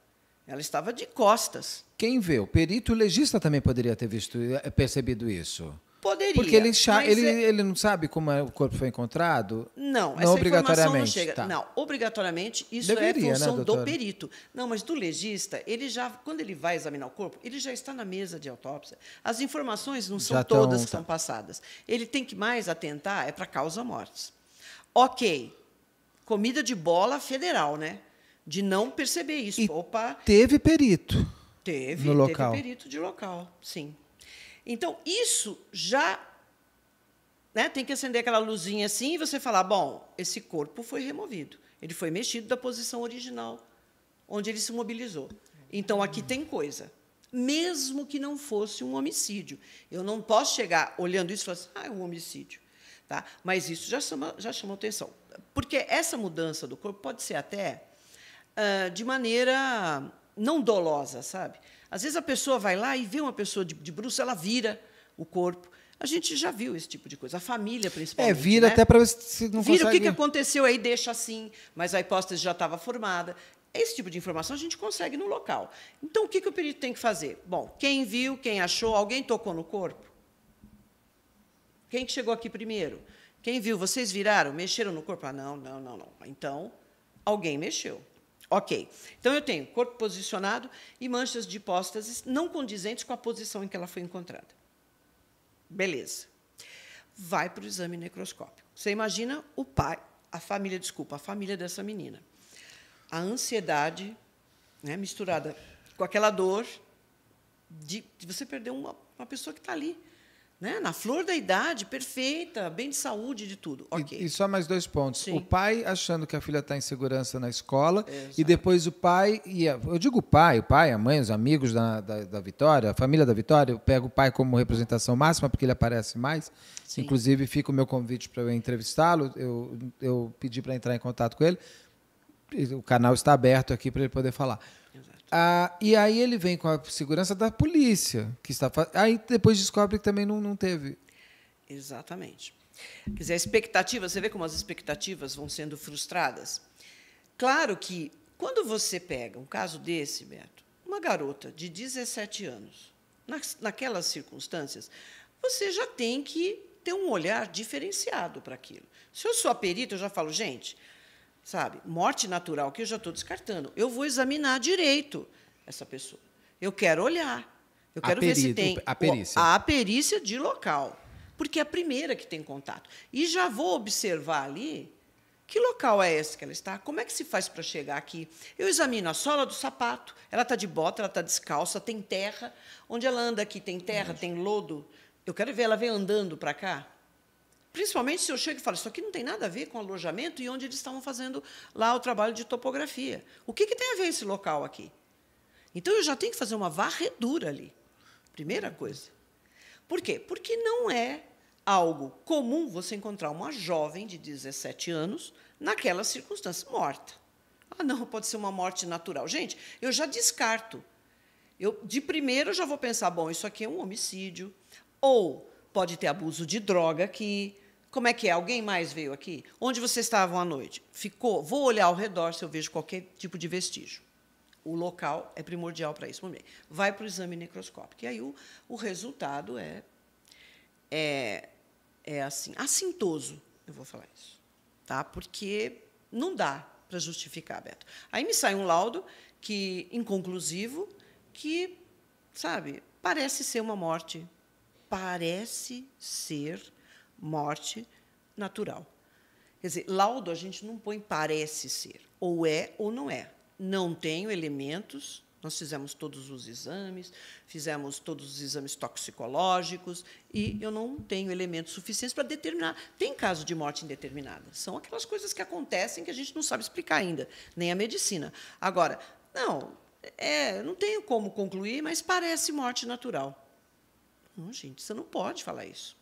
Ela estava de costas. Quem vê? O perito legista também poderia ter visto, percebido isso. Poderia. Porque ele, ele, é... ele não sabe como o corpo foi encontrado? Não, não essa obrigatoriamente. Não, chega. Tá. Não, obrigatoriamente, isso deveria, é função, né, do perito. Não, mas do legista, ele já, quando ele vai examinar o corpo, ele já está na mesa de autópsia. As informações não são já todas tão, que são tá. passadas. Ele tem que mais atentar, é para causa-mortes. Ok, comida de bola federal, né? De não perceber isso. E opa, teve perito. Teve, no local. Teve perito de local, sim. Então, isso já, né, tem que acender aquela luzinha assim e você falar, bom, esse corpo foi removido, ele foi mexido da posição original, onde ele se mobilizou. Então, aqui tem coisa, mesmo que não fosse um homicídio. Eu não posso chegar olhando isso e falar assim, ah, é um homicídio. Tá? Mas isso já chama, já chamou atenção. Porque essa mudança do corpo pode ser até uh, de maneira não dolosa, sabe? Às vezes a pessoa vai lá e vê uma pessoa de, de bruços, ela vira o corpo. A gente já viu esse tipo de coisa, a família principalmente. É, vira, né? Até para ver se não vira consegue... Vira o que, que aconteceu, aí deixa assim, mas a hipótese já estava formada. Esse tipo de informação a gente consegue no local. Então, o que, que o perito tem que fazer? Bom, quem viu, quem achou, alguém tocou no corpo? Quem que chegou aqui primeiro? Quem viu? Vocês viraram, mexeram no corpo? Ah, não, não, não, não. Então, alguém mexeu. Ok. Então, eu tenho corpo posicionado e manchas de hipóstases não condizentes com a posição em que ela foi encontrada. Beleza. Vai para o exame necroscópico. Você imagina o pai, a família, desculpa, a família dessa menina. A ansiedade, né, misturada com aquela dor de, de você perder uma, uma pessoa que está ali, né, na flor da idade, perfeita, bem de saúde, de tudo. Okay. E, e só mais dois pontos. Sim. O pai achando que a filha está em segurança na escola. Exato. E depois o pai... E a, eu digo o pai, o pai, a mãe, os amigos da, da, da Vitória, a família da Vitória, eu pego o pai como representação máxima, porque ele aparece mais. Sim. Inclusive, fica o meu convite para eu entrevistá-lo. Eu, eu pedi para entrar em contato com ele. O canal está aberto aqui para ele poder falar. Ah, e aí ele vem com a segurança da polícia, que está aí depois descobre que também não, não teve. Exatamente. Quer dizer, a expectativa, você vê como as expectativas vão sendo frustradas. Claro que, quando você pega um caso desse, Beto, uma garota de dezessete anos, naquelas circunstâncias, você já tem que ter um olhar diferenciado para aquilo. Se eu sou a perita, eu já falo, gente... Sabe, morte natural, que eu já estou descartando. Eu vou examinar direito essa pessoa. Eu quero olhar. Eu quero ver se tem... A perícia. A perícia de local. Porque é a primeira que tem contato. E já vou observar ali que local é esse que ela está, como é que se faz para chegar aqui. Eu examino a sola do sapato, ela está de bota, ela está descalça, tem terra. Onde ela anda aqui tem terra, tem lodo. Eu quero ver, ela vem andando para cá. Principalmente se eu chego e falo, isso aqui não tem nada a ver com alojamento e onde eles estavam fazendo lá o trabalho de topografia. O que, que tem a ver esse local aqui? Então, eu já tenho que fazer uma varredura ali. Primeira coisa. Por quê? Porque não é algo comum você encontrar uma jovem de dezessete anos naquelas circunstâncias, morta. Ah, não, pode ser uma morte natural. Gente, eu já descarto. Eu, de primeiro, eu já vou pensar, bom, isso aqui é um homicídio, ou pode ter abuso de droga aqui. Como é que é? Alguém mais veio aqui? Onde vocês estavam à noite? Ficou? Vou olhar ao redor se eu vejo qualquer tipo de vestígio. O local é primordial para isso. Vai para o exame necroscópico. E aí o, o resultado é, é, é assim, assintoso, eu vou falar isso. Tá? Porque não dá para justificar, Beto. Aí me sai um laudo que, inconclusivo, que, sabe, parece ser uma morte. Parece ser... morte natural. Quer dizer, laudo a gente não põe parece ser, ou é ou não é. Não tenho elementos, nós fizemos todos os exames, fizemos todos os exames toxicológicos, e eu não tenho elementos suficientes para determinar. Tem caso de morte indeterminada, são aquelas coisas que acontecem que a gente não sabe explicar ainda, nem a medicina. Agora, não, é, não tenho como concluir, mas parece morte natural. Não, gente, você não pode falar isso.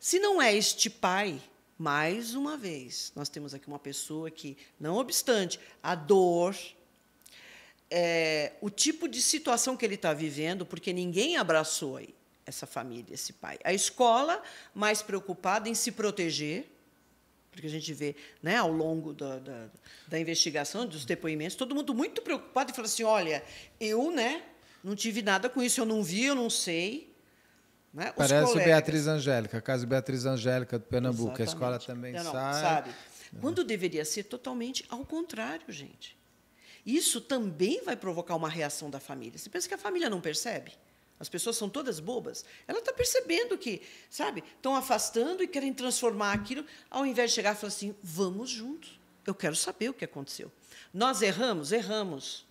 Se não é este pai, mais uma vez, nós temos aqui uma pessoa que, não obstante a dor, é, o tipo de situação que ele está vivendo, porque ninguém abraçou aí, essa família, esse pai. A escola mais preocupada em se proteger, porque a gente vê, né, ao longo da, da, da investigação, dos depoimentos, todo mundo muito preocupado e fala assim, olha, eu, né, não tive nada com isso, eu não vi, eu não sei. Né? Os Parece colegas. Beatriz Angélica, caso Beatriz Angélica do Pernambuco. Exatamente. A escola também não, sai. sabe. Quando é. deveria ser totalmente ao contrário, gente. Isso também vai provocar uma reação da família. Você pensa que a família não percebe? As pessoas são todas bobas. Ela está percebendo que, sabe, estão afastando e querem transformar aquilo, ao invés de chegar e falar assim, vamos juntos, eu quero saber o que aconteceu. Nós erramos? Erramos.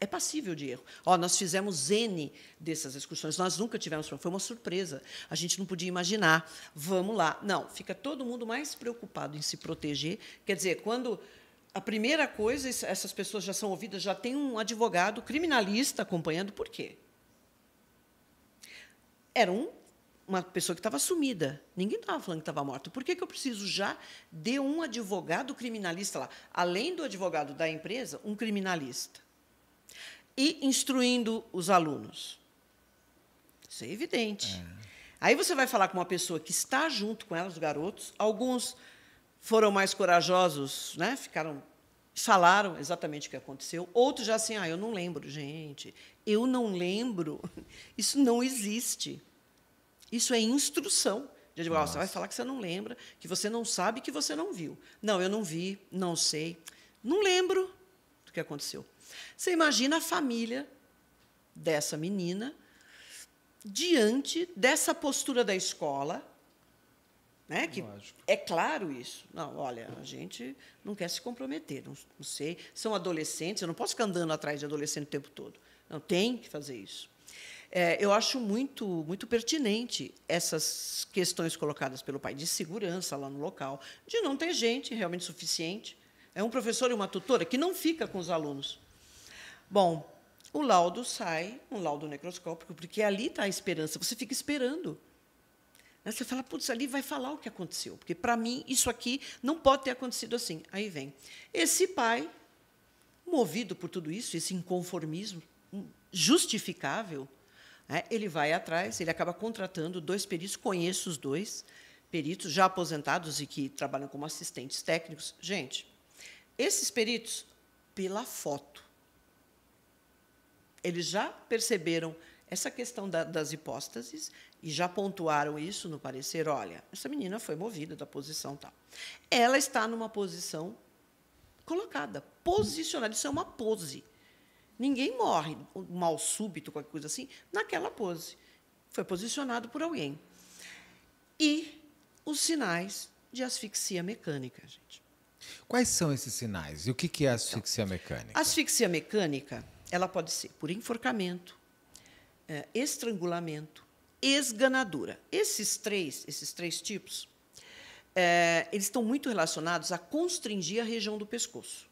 É passível de erro. Ó, nós fizemos ene dessas excursões, nós nunca tivemos problema, foi uma surpresa, a gente não podia imaginar, vamos lá. Não, fica todo mundo mais preocupado em se proteger. Quer dizer, quando... A primeira coisa, essas pessoas já são ouvidas, já tem um advogado criminalista acompanhando. Por quê? Era um, uma pessoa que estava sumida. Ninguém estava falando que estava morta. Por que que eu preciso já de um advogado criminalista lá? Além do advogado da empresa, um criminalista. E instruindo os alunos. Isso é evidente. É. Aí você vai falar com uma pessoa que está junto com ela, os garotos, alguns... foram mais corajosos, né? Ficaram, falaram exatamente o que aconteceu. Outros já assim, ah, eu não lembro, gente. Eu não lembro. Isso não existe. Isso é instrução de advogado. Nossa. Você vai falar que você não lembra, que você não sabe, que você não viu. Não, eu não vi, não sei, não lembro do que aconteceu. Você imagina a família dessa menina diante dessa postura da escola. Né? Que é claro isso. Não, olha, a gente não quer se comprometer, não, não sei. São adolescentes, eu não posso ficar andando atrás de adolescente o tempo todo. Não, tem que fazer isso. É, eu acho muito, muito pertinente essas questões colocadas pelo pai de segurança lá no local, de não ter gente realmente suficiente. É um professor e uma tutora que não fica com os alunos. Bom, o laudo sai, um laudo necroscópico, porque ali está a esperança, você fica esperando. Você fala, putz, ali vai falar o que aconteceu, porque, para mim, isso aqui não pode ter acontecido assim. Aí vem. Esse pai, movido por tudo isso, esse inconformismo justificável, né, ele vai atrás, ele acaba contratando dois peritos, conheço os dois peritos, já aposentados e que trabalham como assistentes técnicos. Gente, esses peritos, pela foto, eles já perceberam essa questão da, das hipóteses, e já pontuaram isso no parecer, olha, essa menina foi movida da posição tal. Ela está numa posição colocada, posicionada, isso é uma pose. Ninguém morre, um mal súbito, qualquer coisa assim, naquela pose. Foi posicionado por alguém. E os sinais de asfixia mecânica, gente. Quais são esses sinais? E o que é asfixia então, mecânica? Asfixia mecânica, ela pode ser por enforcamento, é, estrangulamento, esganadura. Esses três, esses três tipos, é, eles estão muito relacionados a constringir a região do pescoço.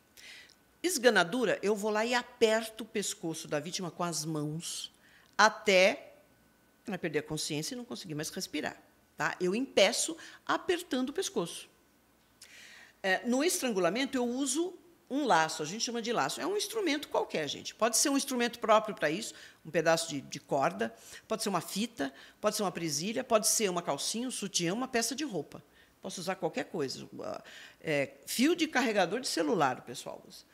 Esganadura, eu vou lá e aperto o pescoço da vítima com as mãos até ela perder a consciência e não conseguir mais respirar. Tá? Eu impeço apertando o pescoço. É, no estrangulamento, eu uso um laço, a gente chama de laço. É um instrumento qualquer, gente. Pode ser um instrumento próprio para isso, um pedaço de, de corda, pode ser uma fita, pode ser uma presilha, pode ser uma calcinha, um sutiã, uma peça de roupa. Posso usar qualquer coisa. É, fio de carregador de celular, o pessoal usa,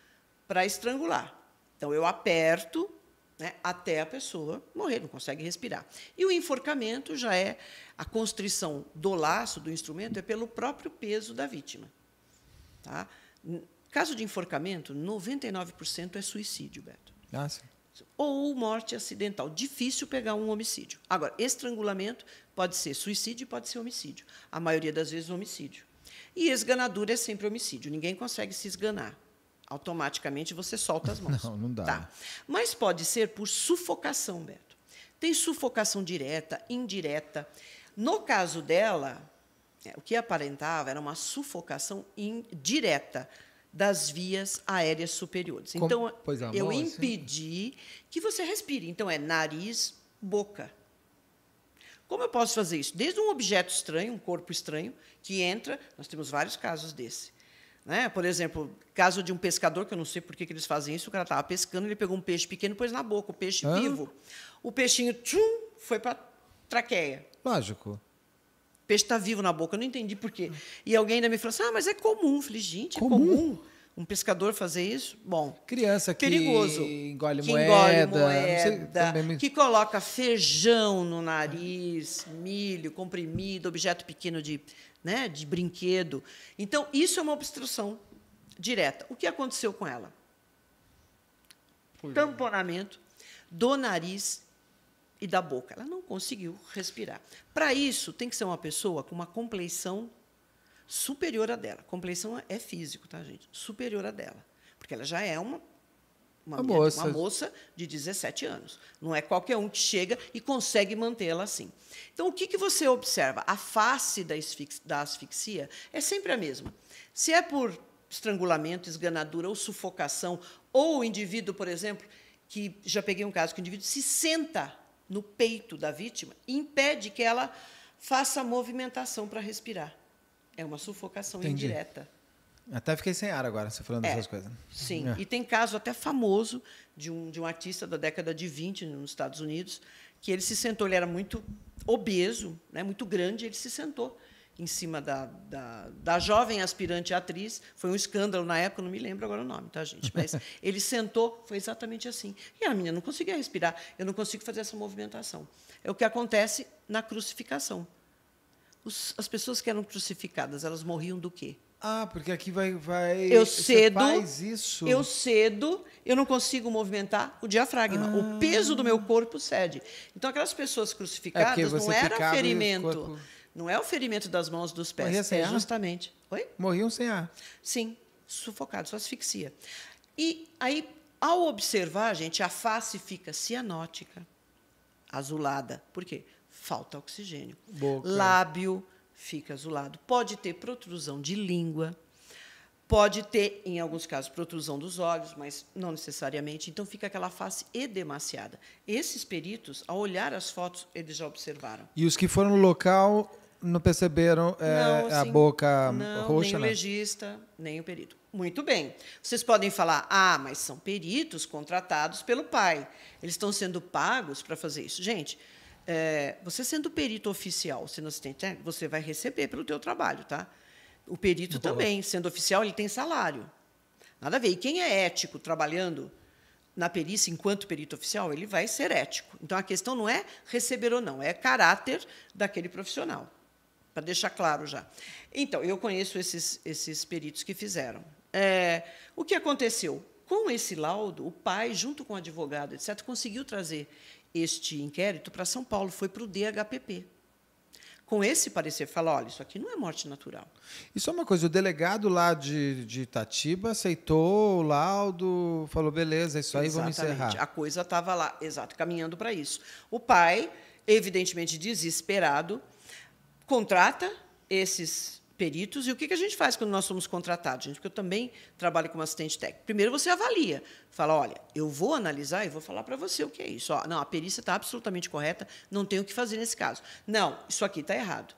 para estrangular. Então, eu aperto, né, até a pessoa morrer, não consegue respirar. E o enforcamento já é a constrição do laço, do instrumento, é pelo próprio peso da vítima. Tá? Caso de enforcamento, noventa e nove por cento é suicídio, Beto. Ah, sim. Ou morte acidental. Difícil pegar um homicídio. Agora, estrangulamento pode ser suicídio e pode ser homicídio. A maioria das vezes, homicídio. E esganadura é sempre homicídio. Ninguém consegue se esganar. Automaticamente, você solta as mãos. Não, não dá. Tá. Mas pode ser por sufocação, Beto. Tem sufocação direta, indireta. No caso dela, o que aparentava era uma sufocação indireta das vias aéreas superiores. Então, eu impedi que você respire. Então, é nariz, boca. Como eu posso fazer isso? Desde um objeto estranho, um corpo estranho, que entra... Nós temos vários casos desse. Né? Por exemplo, caso de um pescador, que eu não sei por que eles fazem isso, o cara estava pescando, ele pegou um peixe pequeno e pôs na boca, o peixe Hã? vivo. O peixinho tchum, foi para a traqueia. Lógico. peixe está vivo na boca. Eu não entendi por quê. E alguém ainda me falou assim, ah, mas é comum. Eu falei, gente, é comum? comum um pescador fazer isso? Bom, criança que perigoso. engole que moeda, engole moeda sei, me... que coloca feijão no nariz, milho, comprimido, objeto pequeno de, né, de brinquedo. Então, isso é uma obstrução direta. O que aconteceu com ela? Por Tamponamento do nariz e da boca. Ela não conseguiu respirar. Para isso, tem que ser uma pessoa com uma compleição superior à dela. Compleição é físico, tá, gente? Superior à dela. Porque ela já é uma, uma, uma, minha, moça. uma moça de dezessete anos. Não é qualquer um que chega e consegue mantê-la assim. Então, o que, que você observa? A face da asfixia, da asfixia é sempre a mesma. Se é por estrangulamento, esganadura ou sufocação, ou o indivíduo, por exemplo, que já peguei um caso que o indivíduo se senta no peito da vítima e impede que ela faça movimentação para respirar. É uma sufocação Entendi. indireta. Até fiquei sem ar agora, você falando é, dessas coisas. Sim, é. E tem caso até famoso de um, de um artista da década de vinte, nos Estados Unidos, que ele se sentou, ele era muito obeso, né, muito grande, ele se sentou em cima da, da, da jovem aspirante atriz. Foi um escândalo na época, não me lembro agora o nome, tá, gente? Mas ele sentou, foi exatamente assim. E a menina não conseguia respirar, eu não consigo fazer essa movimentação. É o que acontece na crucificação. Os, as pessoas que eram crucificadas, elas morriam do quê? Ah, porque aqui vai... vai eu cedo, faz isso. Eu cedo, eu não consigo movimentar o diafragma. Ah. O peso do meu corpo cede. Então, aquelas pessoas crucificadas é não era ferimento... Não é o ferimento das mãos e dos pés. Morria sem é ar? Justamente. Oi? Morriam sem ar. Sim, sufocados, asfixia. E aí, ao observar, gente, a face fica cianótica, azulada. Por quê? Falta oxigênio. Boca. Lábio fica azulado. Pode ter protrusão de língua. Pode ter, em alguns casos, protrusão dos olhos, mas não necessariamente. Então, fica aquela face edemaciada. Esses peritos, ao olhar as fotos, eles já observaram. E os que foram no local... Não perceberam é, não, assim, a boca não, roxa? Nem o legista, nem o perito. Muito bem. Vocês podem falar, ah, mas são peritos contratados pelo pai. Eles estão sendo pagos para fazer isso. Gente, é, você sendo perito oficial, sendo assistente técnico, você vai receber pelo teu trabalho, tá? O perito Boa. também, sendo oficial, ele tem salário. Nada a ver. E quem é ético trabalhando na perícia, enquanto perito oficial, ele vai ser ético. Então, a questão não é receber ou não, é caráter daquele profissional. Para deixar claro já. Então, eu conheço esses, esses peritos que fizeram. É, o que aconteceu? Com esse laudo, o pai, junto com o advogado, etcétera, conseguiu trazer este inquérito para São Paulo, foi para o D H P P. Com esse parecer, falar, olha, isso aqui não é morte natural. E só uma coisa, o delegado lá de, de Itatiba aceitou o laudo, falou, beleza, isso aí, Exatamente. vamos encerrar. A coisa estava lá, exato, caminhando para isso. O pai, evidentemente desesperado, contrata esses peritos. E o que a gente faz quando nós somos contratados, gente? Porque eu também trabalho como assistente técnico. Primeiro, você avalia. Fala, olha, eu vou analisar e vou falar para você o que é isso. Ó, não, a perícia está absolutamente correta, não tem o que fazer nesse caso. Não, isso aqui está errado.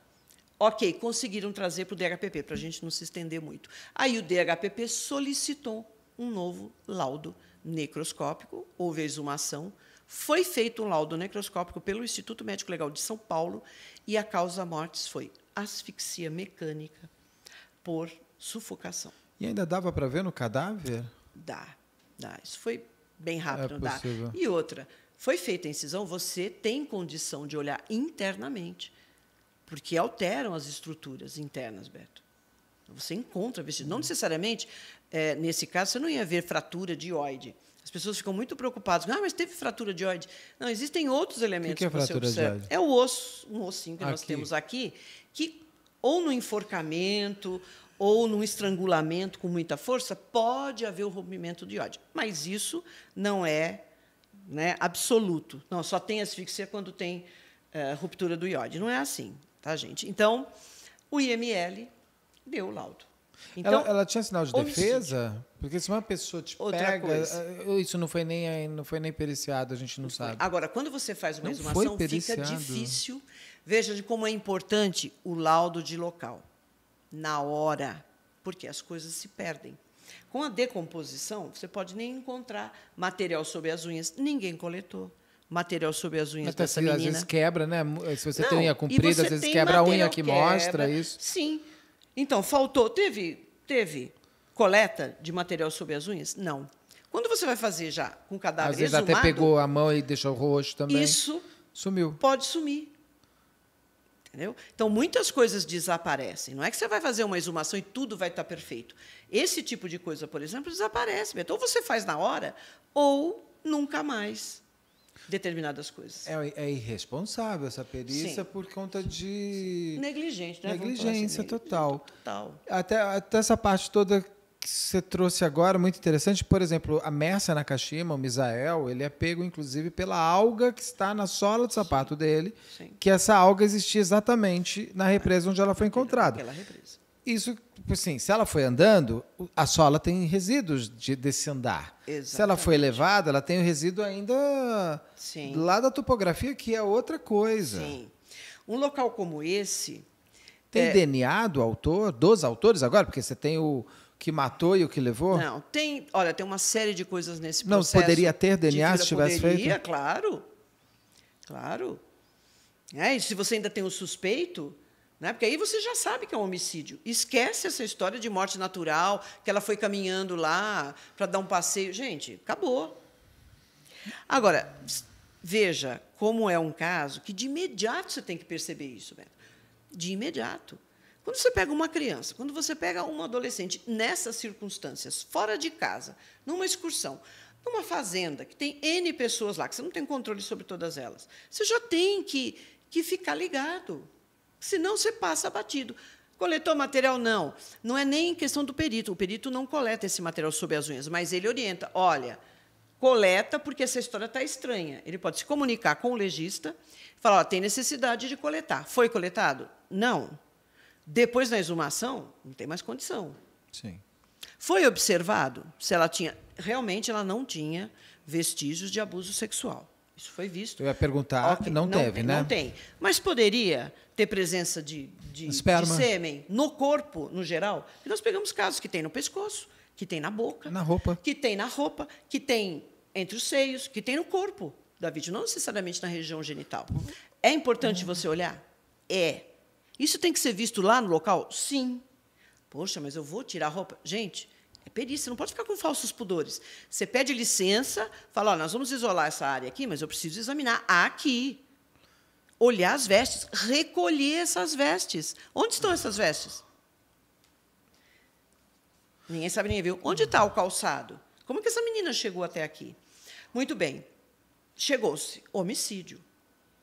Ok, conseguiram trazer para o D H P P, para a gente não se estender muito. Aí o D H P P solicitou um novo laudo necroscópico, houve a exumação. Foi feito um laudo necroscópico pelo Instituto Médico Legal de São Paulo e a causa mortes foi asfixia mecânica por sufocação. E ainda dava para ver no cadáver? Dá, dá. Isso foi bem rápido, dá. E outra, foi feita a incisão, você tem condição de olhar internamente, porque alteram as estruturas internas, Beto. Você encontra vestígio. Não necessariamente, é, nesse caso, você não ia ver fratura de ióide. As pessoas ficam muito preocupadas. Ah, mas teve fratura de ióide. Não, existem outros elementos que, que, é que você observa. É o osso, um ossinho que aqui. nós temos aqui, que ou no enforcamento ou no estrangulamento com muita força, pode haver o rompimento de ióide. Mas isso não é, né, absoluto. Não, só tem asfixia quando tem é, ruptura do ióide. Não é assim, tá, gente? Então, o I M L deu o laudo. Então, ela, ela tinha sinal de defesa? Homicídio. Porque se uma pessoa te Outra pega... Coisa. Isso não foi, nem, não foi nem periciado, a gente não, não sabe. Foi. Agora, quando você faz uma exumação, fica difícil. Veja de como é importante o laudo de local. Na hora. Porque as coisas se perdem. Com a decomposição, você pode nem encontrar material sobre as unhas. Ninguém coletou. material sobre as unhas Mas, dessa assim, menina. Às vezes quebra, né? Se você Não, tem unha comprida, às vezes quebra a unha que quebra, mostra isso. Sim. Então, faltou... Teve, teve coleta de material sobre as unhas? Não. Quando você vai fazer já com o cadáver às exumado... Às vezes até pegou a mão e deixou o rosto também. Isso... Sumiu. Pode sumir. Entendeu? Então, muitas coisas desaparecem. Não é que você vai fazer uma exumação e tudo vai estar perfeito. Esse tipo de coisa, por exemplo, desaparece. Então, você faz na hora ou nunca mais. Determinadas coisas. É, é irresponsável essa perícia. Sim. Por conta de... Negligente, né? Negligência assim, total. total. Até, até essa parte toda que você trouxe agora, muito interessante. Por exemplo, a Mércia Nakashima, o Misael, ele é pego, inclusive, pela alga que está na sola do sapato Sim. dele, Sim. que essa alga existia exatamente na represa onde ela foi encontrada. Aquela represa. Isso, assim, se ela foi andando, a sola tem resíduos de, desse andar. Exatamente. Se ela foi elevada, ela tem o resíduo ainda Sim. lá da topografia, que é outra coisa. Sim. Um local como esse... Tem é... D N A do autor, dos autores agora? Porque você tem o que matou e o que levou? Não, tem... Olha, tem uma série de coisas nesse processo. Não, poderia ter D N A se tivesse poderia, feito? Poderia, claro. Claro. É, e se você ainda tem um suspeito... Né? Porque aí você já sabe que é um homicídio. Esquece essa história de morte natural, que ela foi caminhando lá para dar um passeio. Gente, acabou. Agora, veja como é um caso que, de imediato, você tem que perceber isso, Beto. De imediato. Quando você pega uma criança, quando você pega uma adolescente, nessas circunstâncias, fora de casa, numa excursão, numa fazenda, que tem N pessoas lá, que você não tem controle sobre todas elas, você já tem que, que ficar ligado. Senão, você passa abatido. Coletou material? Não. Não é nem questão do perito. O perito não coleta esse material sob as unhas, mas ele orienta. Olha, coleta porque essa história está estranha. Ele pode se comunicar com o legista e falar, ó, tem necessidade de coletar. Foi coletado? Não. Depois, na exumação, não tem mais condição. Sim. Foi observado se ela tinha... Realmente, ela não tinha vestígios de abuso sexual. Isso foi visto. Eu ia perguntar, okay, não, não teve, né? Não tem. Mas poderia ter presença de, de, de sêmen no corpo, no geral? E nós pegamos casos que tem no pescoço, que tem na boca, na roupa. que tem na roupa, que tem entre os seios, que tem no corpo da vítima, não necessariamente na região genital. É importante uhum. você olhar? É. Isso tem que ser visto lá no local? Sim. Poxa, mas eu vou tirar a roupa? Gente... É perícia, não pode ficar com falsos pudores. Você pede licença, fala, ó, nós vamos isolar essa área aqui, mas eu preciso examinar aqui. Olhar as vestes, recolher essas vestes. Onde estão essas vestes? Ninguém sabe, ninguém viu. Onde está o calçado? Como é que essa menina chegou até aqui? Muito bem. Chegou-se. Homicídio.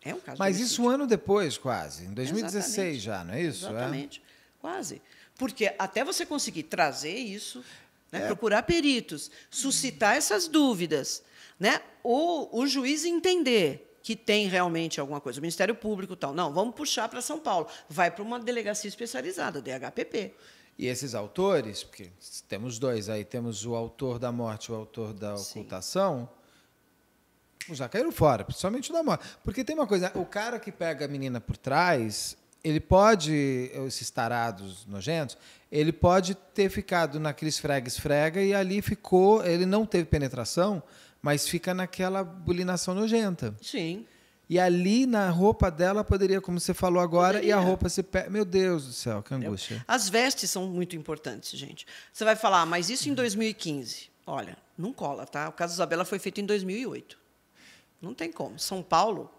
É um caso Mas de isso um ano depois, quase. Em dois mil e dezesseis Exatamente. Já, não é isso? Exatamente. É? Quase. Porque até você conseguir trazer isso... Né? É. Procurar peritos, suscitar essas dúvidas, né? Ou o juiz entender que tem realmente alguma coisa, o Ministério Público tal. Não, vamos puxar para São Paulo, vai para uma delegacia especializada, D H P P. E esses autores, porque temos dois aí, temos o autor da morte e o autor da ocultação, Sim. já caíram fora, principalmente o da morte. Porque tem uma coisa, o cara que pega a menina por trás... Ele pode, esses tarados nojentos, ele pode ter ficado naquele esfrega-esfrega e ali ficou, ele não teve penetração, mas fica naquela bulinação nojenta. Sim. E ali, na roupa dela, poderia, como você falou agora, poderia. E a roupa se perde. Meu Deus do céu, que angústia. As vestes são muito importantes, gente. Você vai falar, ah, mas isso em dois mil e quinze. Olha, não cola, tá? O caso Isabela foi feito em dois mil e oito. Não tem como. São Paulo,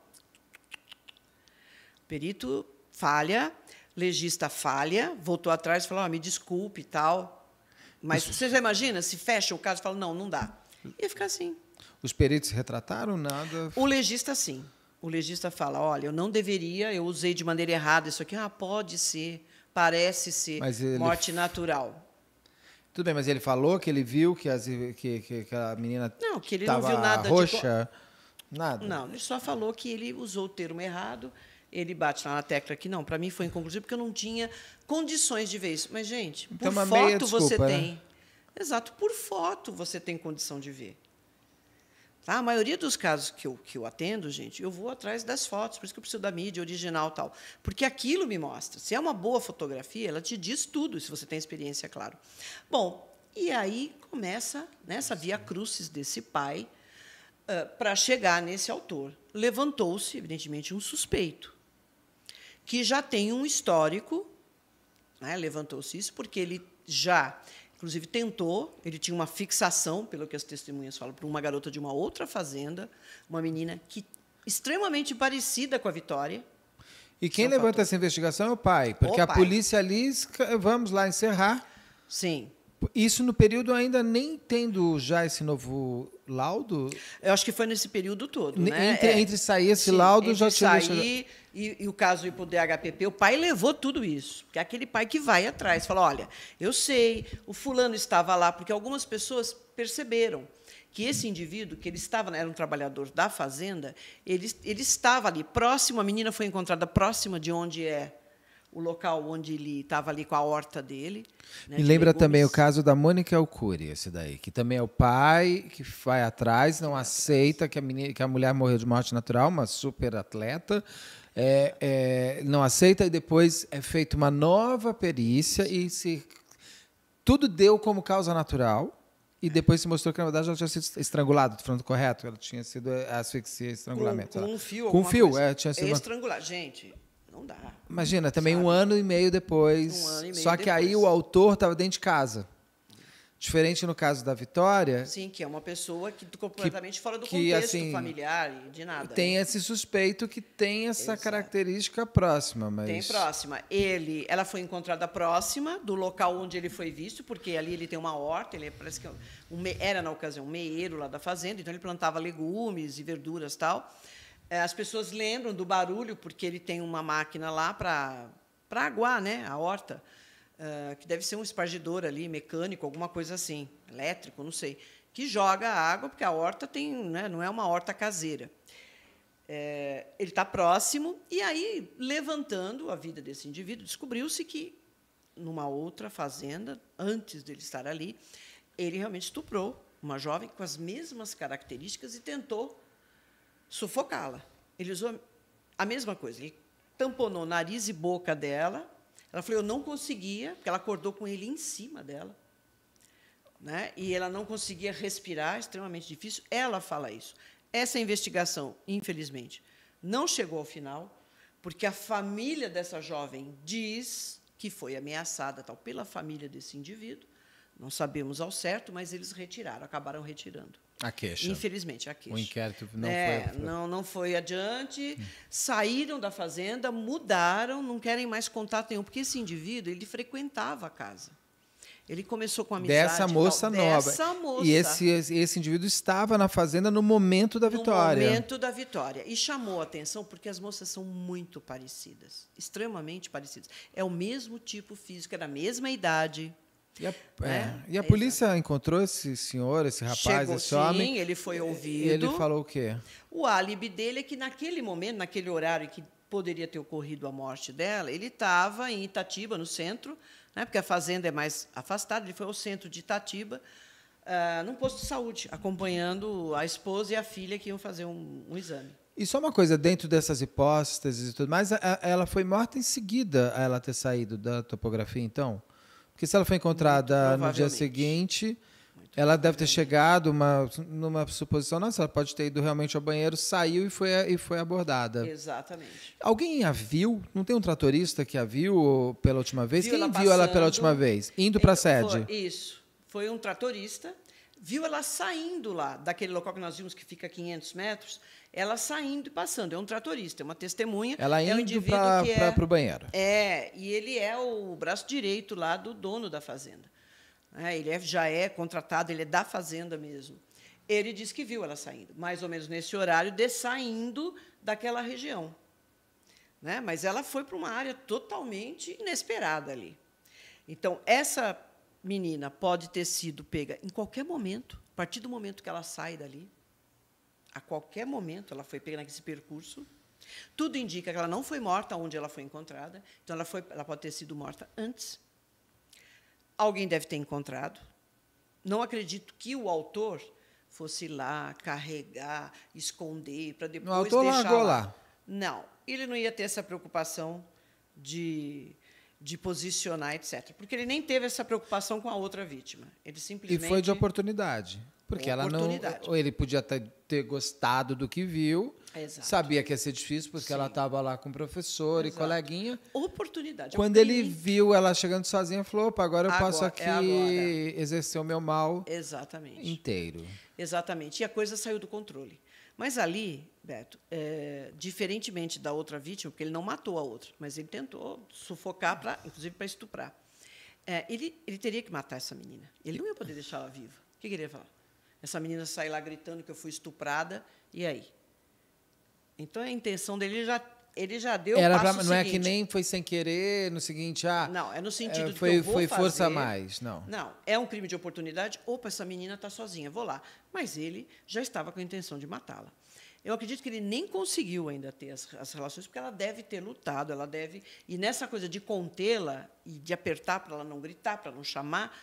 perito... Falha, legista falha, voltou atrás e falou, ah, me desculpe e tal. Mas Isso. você já imagina, se fecha o caso e fala, não, não dá. Ia ficar assim. Os peritos retrataram nada? O legista, sim. O legista fala, olha, eu não deveria, eu usei de maneira errada isso aqui. Ah, pode ser, parece ser ele... morte natural. Tudo bem, mas ele falou que ele viu que, as, que, que, que a menina não, que ele não viu nada roxa? De... Nada? Não, ele só falou que ele usou o termo errado. Ele bate lá na tecla que não, para mim foi inconclusivo, porque eu não tinha condições de ver isso. Mas, gente, por então, foto meia desculpa, você né? tem. Exato, por foto você tem condição de ver. Tá? A maioria dos casos que eu, que eu atendo, gente, eu vou atrás das fotos, por isso que eu preciso da mídia original e tal. Porque aquilo me mostra. Se é uma boa fotografia, ela te diz tudo, se você tem experiência, claro. Bom, e aí começa né, essa via crucis desse pai, uh, para chegar nesse autor. Levantou-se, evidentemente, um suspeito, que já tem um histórico, né, levantou-se isso, porque ele já, inclusive, tentou, ele tinha uma fixação, pelo que as testemunhas falam, por uma garota de uma outra fazenda, uma menina que extremamente parecida com a Vitória. E quem levanta essa investigação é o pai, porque a polícia ali, vamos lá encerrar. Sim. Isso no período ainda nem tendo já esse novo laudo? Eu acho que foi nesse período todo. Né? Entre, é, entre sair esse sim, laudo já tinha... Entre sair e, e o caso ir para o D H P P, o pai levou tudo isso. Porque é aquele pai que vai atrás, fala, olha, eu sei, o fulano estava lá, porque algumas pessoas perceberam que esse indivíduo, que ele estava, era um trabalhador da fazenda, ele, ele estava ali próximo, a menina foi encontrada próxima de onde é o local onde ele estava ali com a horta dele. Né, me de lembra legumes. Também o caso da Mônica Alcuri, esse daí, que também é o pai que vai atrás, não aceita que a, menina, que a mulher morreu de morte natural, uma super atleta, é, é, não aceita, e depois é feita uma nova perícia, e se, tudo deu como causa natural. E depois se mostrou que, na verdade, ela tinha sido estrangulada, estou falando correto? Ela tinha sido asfixia e estrangulamento. Com, com um fio. Com um fio, é, tinha sido... Estrangular, gente, não dá. Imagina, também sabe? um ano e meio depois. Um ano e meio Só que depois. Aí o autor estava dentro de casa. Diferente no caso da Vitória... Sim, que é uma pessoa que completamente que, fora do que, contexto assim, familiar e de nada. Tem né? esse suspeito que tem essa Exato. característica próxima. Mas... Tem próxima. Ele, ela foi encontrada próxima do local onde ele foi visto, porque ali ele tem uma horta, ele parece que um, era, na ocasião, um meeiro lá da fazenda, então ele plantava legumes e verduras e tal. As pessoas lembram do barulho, porque ele tem uma máquina lá para para aguar né, a horta. Uh, que deve ser um espargidor ali, mecânico, alguma coisa assim, elétrico, não sei, que joga a água, porque a horta tem, né, não é uma horta caseira. É, ele está próximo, e aí, levantando a vida desse indivíduo, descobriu-se que, numa outra fazenda, antes dele estar ali, ele realmente estuprou uma jovem com as mesmas características e tentou sufocá-la. Ele usou a mesma coisa, ele tamponou nariz e boca dela. Ela falou, eu não conseguia, porque ela acordou com ele em cima dela, né? E ela não conseguia respirar, extremamente difícil. Ela fala isso. Essa investigação, infelizmente, não chegou ao final, porque a família dessa jovem diz que foi ameaçada tal, pela família desse indivíduo. Não sabemos ao certo, mas eles retiraram, acabaram retirando. A queixa. Infelizmente, a queixa. O inquérito não é, foi... Não, não foi adiante, hum. saíram da fazenda, mudaram, não querem mais contato nenhum, porque esse indivíduo ele frequentava a casa. Ele começou com a amizade... Dessa moça não, nova. Dessa moça. E esse, esse indivíduo estava na fazenda no momento da Vitória. No momento da Vitória. E chamou a atenção, porque as moças são muito parecidas, extremamente parecidas. É o mesmo tipo físico, é da mesma idade... E a, né? é, e a é, polícia exatamente. encontrou esse senhor, esse rapaz, Chegou, esse sim, homem? Ele foi ouvido. E ele falou o quê? O álibi dele é que, naquele momento, naquele horário em que poderia ter ocorrido a morte dela, ele estava em Itatiba, no centro, né, porque a fazenda é mais afastada, ele foi ao centro de Itatiba, uh, num posto de saúde, acompanhando a esposa e a filha que iam fazer um, um exame. E só uma coisa, dentro dessas hipóteses e tudo mais, a, a, ela foi morta em seguida a ela ter saído da topografia, então? Porque se ela foi encontrada no dia seguinte, ela deve ter chegado uma, numa suposição, nossa, ela pode ter ido realmente ao banheiro, saiu e foi, e foi abordada. Exatamente. Alguém a viu? Não tem um tratorista que a viu pela última vez? Quem viu ela pela última vez? Indo para a sede. Isso. Foi um tratorista. Viu ela saindo lá, daquele local que nós vimos que fica a quinhentos metros, ela saindo e passando. É um tratorista, é uma testemunha. Ela indo é um indivíduo pra, que é, para o banheiro. É, e ele é o braço direito lá do dono da fazenda. É, ele é, já é contratado, ele é da fazenda mesmo. Ele diz que viu ela saindo, mais ou menos nesse horário, de saindo daquela região. Né? Mas ela foi para uma área totalmente inesperada ali. Então, essa... menina pode ter sido pega em qualquer momento, a partir do momento que ela sai dali, a qualquer momento ela foi pega nesse percurso. Tudo indica que ela não foi morta onde ela foi encontrada, então ela, foi, ela pode ter sido morta antes. Alguém deve ter encontrado. Não acredito que o autor fosse lá carregar, esconder, para depois deixar... O autor largou lá. Não, ele não ia ter essa preocupação de... de posicionar, etcétera. Porque ele nem teve essa preocupação com a outra vítima. Ele simplesmente... E foi de oportunidade. Porque ela não, ou ele podia ter gostado do que viu. Exato. Sabia que ia ser difícil, porque Sim. ela estava lá com o professor Exato. E coleguinha. Oportunidade. Quando ele viu ela chegando sozinha, falou, opa, agora eu agora, posso aqui é exercer o meu mal Exatamente. Inteiro. Exatamente. E a coisa saiu do controle. Mas ali, Beto, é, diferentemente da outra vítima, porque ele não matou a outra, mas ele tentou sufocar, pra, inclusive para estuprar, é, ele, ele teria que matar essa menina. Ele não ia poder deixar ela viva. O que ele ia falar? Essa menina sai lá gritando que eu fui estuprada, e aí? Então, a intenção dele já, ele já deu Era o passo pra, Não seguinte. É que nem foi sem querer, no seguinte... Ah, não, é no sentido é, foi, de que eu vou Foi força a mais, não. Não, é um crime de oportunidade. Opa, essa menina está sozinha, vou lá. Mas ele já estava com a intenção de matá-la. Eu acredito que ele nem conseguiu ainda ter as, as relações, porque ela deve ter lutado, ela deve... E nessa coisa de contê-la e de apertar para ela não gritar, para ela não chamar,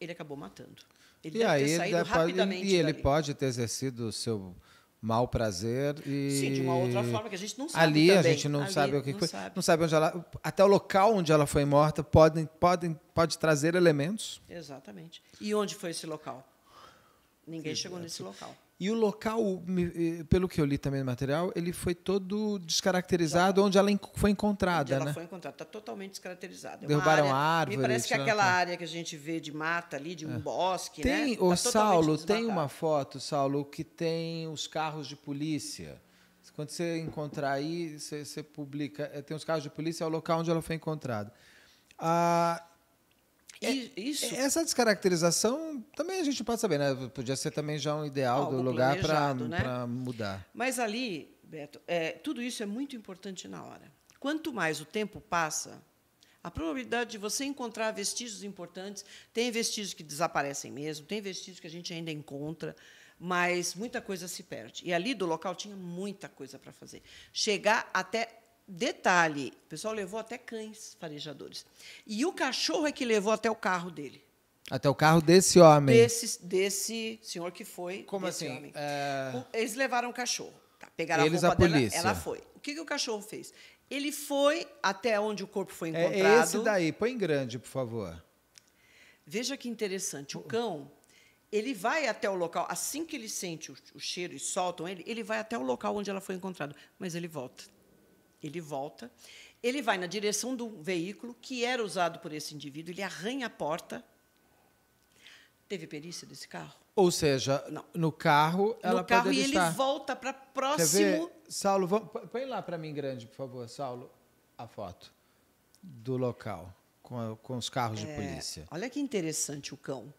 ele acabou matando. Ele e deve aí, ter saído ele rapidamente pode, E ele dali. Pode ter exercido o seu... mal prazer e... Sim, de uma outra forma que a gente não sabe ali, também. A gente não ali, sabe o que não foi. Sabe. Não sabe onde ela... Até o local onde ela foi morta podem, podem, pode trazer elementos. Exatamente. E onde foi esse local? Ninguém Exato. Chegou nesse local. E o local, pelo que eu li também no material, ele foi todo descaracterizado Exato. Onde ela foi encontrada. Onde ela né? foi encontrada. Está totalmente descaracterizada. Derrubaram área, a árvore. Me parece que é aquela área que a gente vê de mata ali, de um é. Bosque. Tem, né? Ô, tá Saulo, tem uma foto, Saulo, que tem os carros de polícia. Quando você encontrar aí, você, você publica. Tem os carros de polícia, é o local onde ela foi encontrada. Ah, É, isso. Essa descaracterização também a gente pode saber, né? Podia ser também já um ideal Algo do lugar para né? mudar. Mas ali, Beto, é, tudo isso é muito importante na hora. Quanto mais o tempo passa, a probabilidade de você encontrar vestígios importantes, tem vestígios que desaparecem mesmo, tem vestígios que a gente ainda encontra, mas muita coisa se perde. E ali do local tinha muita coisa para fazer. Chegar até... Detalhe, o pessoal levou até cães farejadores. E o cachorro é que levou até o carro dele. Até o carro desse homem? Desse, desse senhor que foi. Como assim? Homem. É... Eles levaram o cachorro. Tá, pegaram Eles, a roupa a dela, polícia. Ela foi. O que, que o cachorro fez? Ele foi até onde o corpo foi encontrado. É esse daí, põe em grande, por favor. Veja que interessante. O cão, ele vai até o local, assim que ele sente o, o cheiro e soltam ele, ele vai até o local onde ela foi encontrada, mas ele volta. Ele volta, ele vai na direção do veículo que era usado por esse indivíduo, ele arranha a porta. Teve perícia desse carro? Ou seja, Não. no carro ela no carro, poderia estar... No carro e ele volta para próximo... Saulo, vamos... põe lá para mim grande, por favor, Saulo, a foto do local com, a, com os carros é, de polícia. Olha que interessante o cão.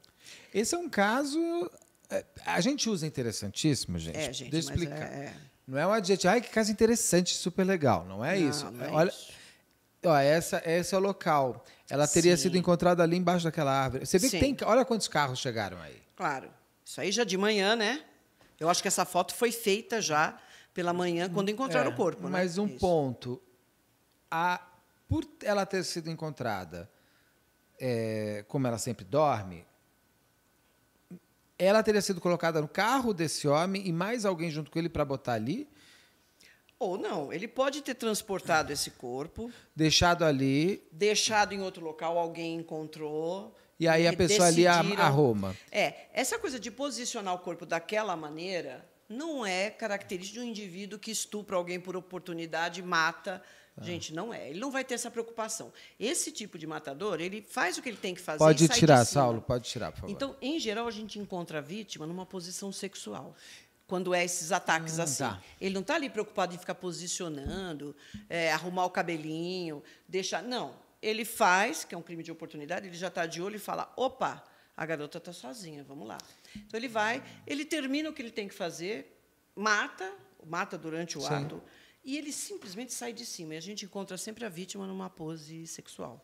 Esse é um caso... A gente usa interessantíssimo, gente. É, gente, Deixa eu explicar. É, é... Não é um adjetivo, ai, que casa interessante, super legal. Não é não, isso. Não é Olha, isso. Ó, essa, esse é o local. Ela teria Sim. sido encontrada ali embaixo daquela árvore. Você vê Sim. que tem. Olha quantos carros chegaram aí. Claro. Isso aí já de manhã, né? Eu acho que essa foto foi feita já pela manhã, quando encontraram é, o corpo. Né? Mas um isso. ponto. A, por ela ter sido encontrada, é, como ela sempre dorme. Ela teria sido colocada no carro desse homem e mais alguém junto com ele para botar ali? Ou não. Ele pode ter transportado esse corpo. Deixado ali. Deixado em outro local, alguém encontrou. E aí a pessoa decidiram... ali arruma. É. Essa coisa de posicionar o corpo daquela maneira não é característica de um indivíduo que estupra alguém por oportunidade, mata... Ah. Gente, não é. Ele não vai ter essa preocupação. Esse tipo de matador, ele faz o que ele tem que fazer. Pode e sai tirar, de cima. Saulo, pode tirar, por favor. Então, em geral, a gente encontra a vítima numa posição sexual, quando é esses ataques ah, assim. Tá. Ele não está ali preocupado em ficar posicionando, é, arrumar o cabelinho, deixar... Não, ele faz, que é um crime de oportunidade, ele já está de olho e fala, opa, a garota está sozinha, vamos lá. Então, ele vai, ele termina o que ele tem que fazer, mata, mata durante o Sim. ato, e ele simplesmente sai de cima. E a gente encontra sempre a vítima numa pose sexual.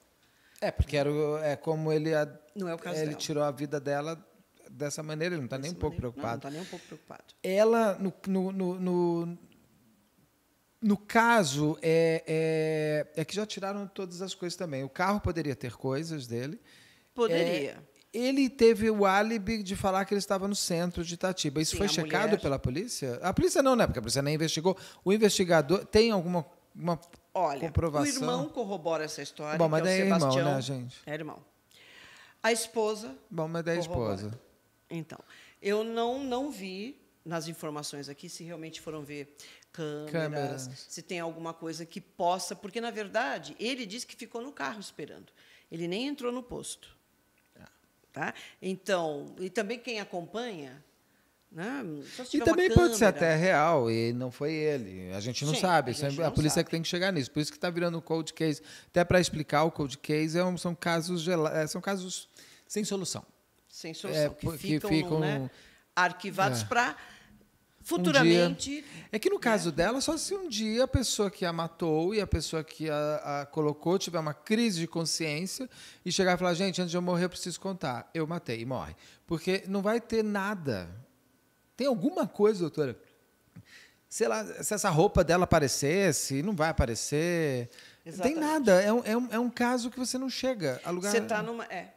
É, porque era o, é como ele, a, não é o caso ele dela. Tirou a vida dela dessa maneira, ele não está nem um pouco preocupado. Não está nem um pouco preocupado. Ela, no, no, no, no, no caso, é, é, é que já tiraram todas as coisas também. O carro poderia ter coisas dele. Poderia. É, ele teve o álibi de falar que ele estava no centro de Itatiba. Isso Sim, foi checado mulher... pela polícia? A polícia não, né? Porque a polícia nem investigou. O investigador tem alguma uma Olha, comprovação? Olha, o irmão corrobora essa história. Bom, mas daí é irmão, né, gente? É irmão. A esposa Bom, mas daí é a esposa. Então, Eu não, não vi nas informações aqui se realmente foram ver câmeras, câmeras, se tem alguma coisa que possa... Porque, na verdade, ele disse que ficou no carro esperando. Ele nem entrou no posto. Ah. Tá? Então, e também quem acompanha... Né? Só se tiver e também uma pode câmera. Ser até real, e não foi ele. A gente não Sim, sabe. A, gente a não polícia sabe. É que tem que chegar nisso. Por isso que está virando cold case. Até para explicar, o cold case é um, são, casos gel... são casos sem solução. Sem solução, é, que ficam... Que ficam né? arquivados é. Para futuramente... Um dia, é que, no caso é. Dela, só se um dia a pessoa que a matou e a pessoa que a, a colocou tiver uma crise de consciência e chegar e falar, gente, antes de eu morrer, eu preciso contar. Eu matei, morre. Porque não vai ter nada. Tem alguma coisa, doutora? Sei lá, se essa roupa dela aparecesse, não vai aparecer. Exatamente. Não tem nada. É um, é, um, é um caso que você não chega a lugar... Você tá numa, é,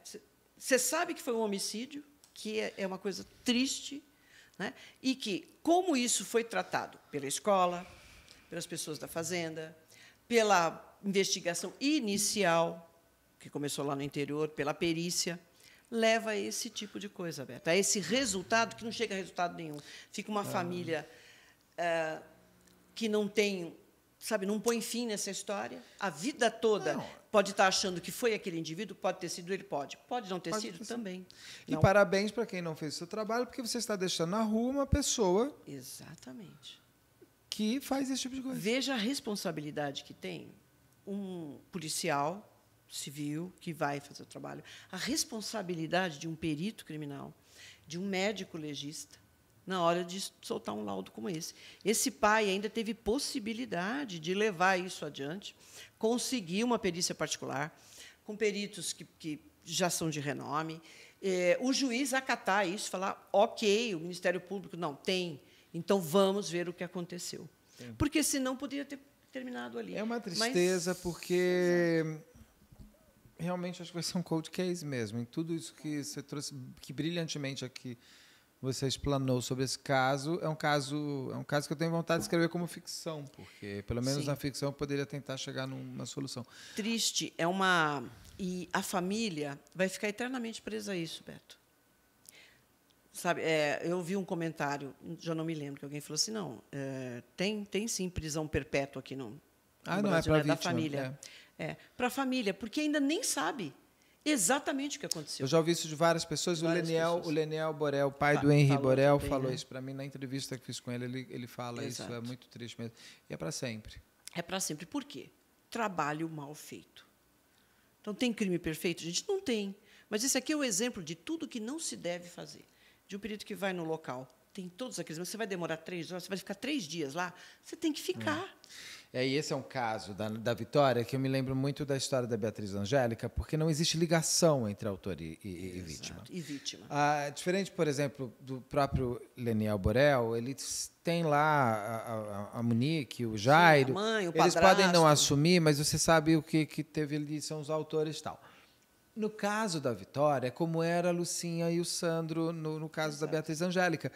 você sabe que foi um homicídio, que é uma coisa triste, né? E que, como isso foi tratado pela escola, pelas pessoas da fazenda, pela investigação inicial, que começou lá no interior, pela perícia, leva a esse tipo de coisa, Beto, a esse resultado que não chega a resultado nenhum. Fica uma ah. família uh, que não tem... Sabe, não põe fim nessa história. A vida toda não. pode estar achando que foi aquele indivíduo, pode ter sido, ele pode. Pode não ter pode sido ter também. E não. parabéns para quem não fez o seu trabalho, porque você está deixando na rua uma pessoa... Exatamente. ...que faz esse tipo de coisa. Veja a responsabilidade que tem um policial civil que vai fazer o trabalho, a responsabilidade de um perito criminal, de um médico legista, na hora de soltar um laudo como esse. Esse pai ainda teve possibilidade de levar isso adiante, conseguir uma perícia particular, com peritos que, que já são de renome, é, o juiz acatar isso, falar, ok, o Ministério Público não tem, então vamos ver o que aconteceu. Sim. Porque, senão, poderia ter terminado ali. É uma tristeza, mas, porque... Exatamente. Realmente, acho que vai ser um cold case mesmo. Em tudo isso que você trouxe, que brilhantemente aqui... você explanou sobre esse caso, é um caso, é um caso que eu tenho vontade de escrever como ficção, porque, pelo menos Sim. na ficção, eu poderia tentar chegar numa solução. Triste, é uma... E a família vai ficar eternamente presa a isso, Beto. Sabe, é, eu vi um comentário, já não me lembro, que alguém falou assim, não, é, tem, tem sim prisão perpétua aqui no, no ah, não, Brasil, é, pra é vítima, da família. É, é para a família, porque ainda nem sabe exatamente o que aconteceu. Eu já ouvi isso de várias pessoas. Várias o, Leniel, pessoas. o Leniel Borel, pai do Henry Borel, também, falou né? isso para mim na entrevista que fiz com ele. Ele, ele fala Exato. Isso, é muito triste mesmo. E é para sempre. É para sempre. Por quê? Trabalho mal feito. Então, tem crime perfeito? A gente não tem. Mas esse aqui é o exemplo de tudo que não se deve fazer. De um perito que vai no local, tem todos aqueles... Mas você vai demorar três horas, você vai ficar três dias lá, você tem que ficar... É. É, e esse é um caso da, da Vitória que eu me lembro muito da história da Beatriz Angélica, porque não existe ligação entre autor e, e, e vítima. E vítima. Ah, diferente, por exemplo, do próprio Leniel Borel, ele tem lá a, a, a Monique, o Jairo. Sim, a mãe, o padrasto. Eles podem não assumir, mas você sabe o que, que teve ali, são os autores e tal. No caso da Vitória, como era a Lucinha e o Sandro no, no caso Exato. Da Beatriz Angélica.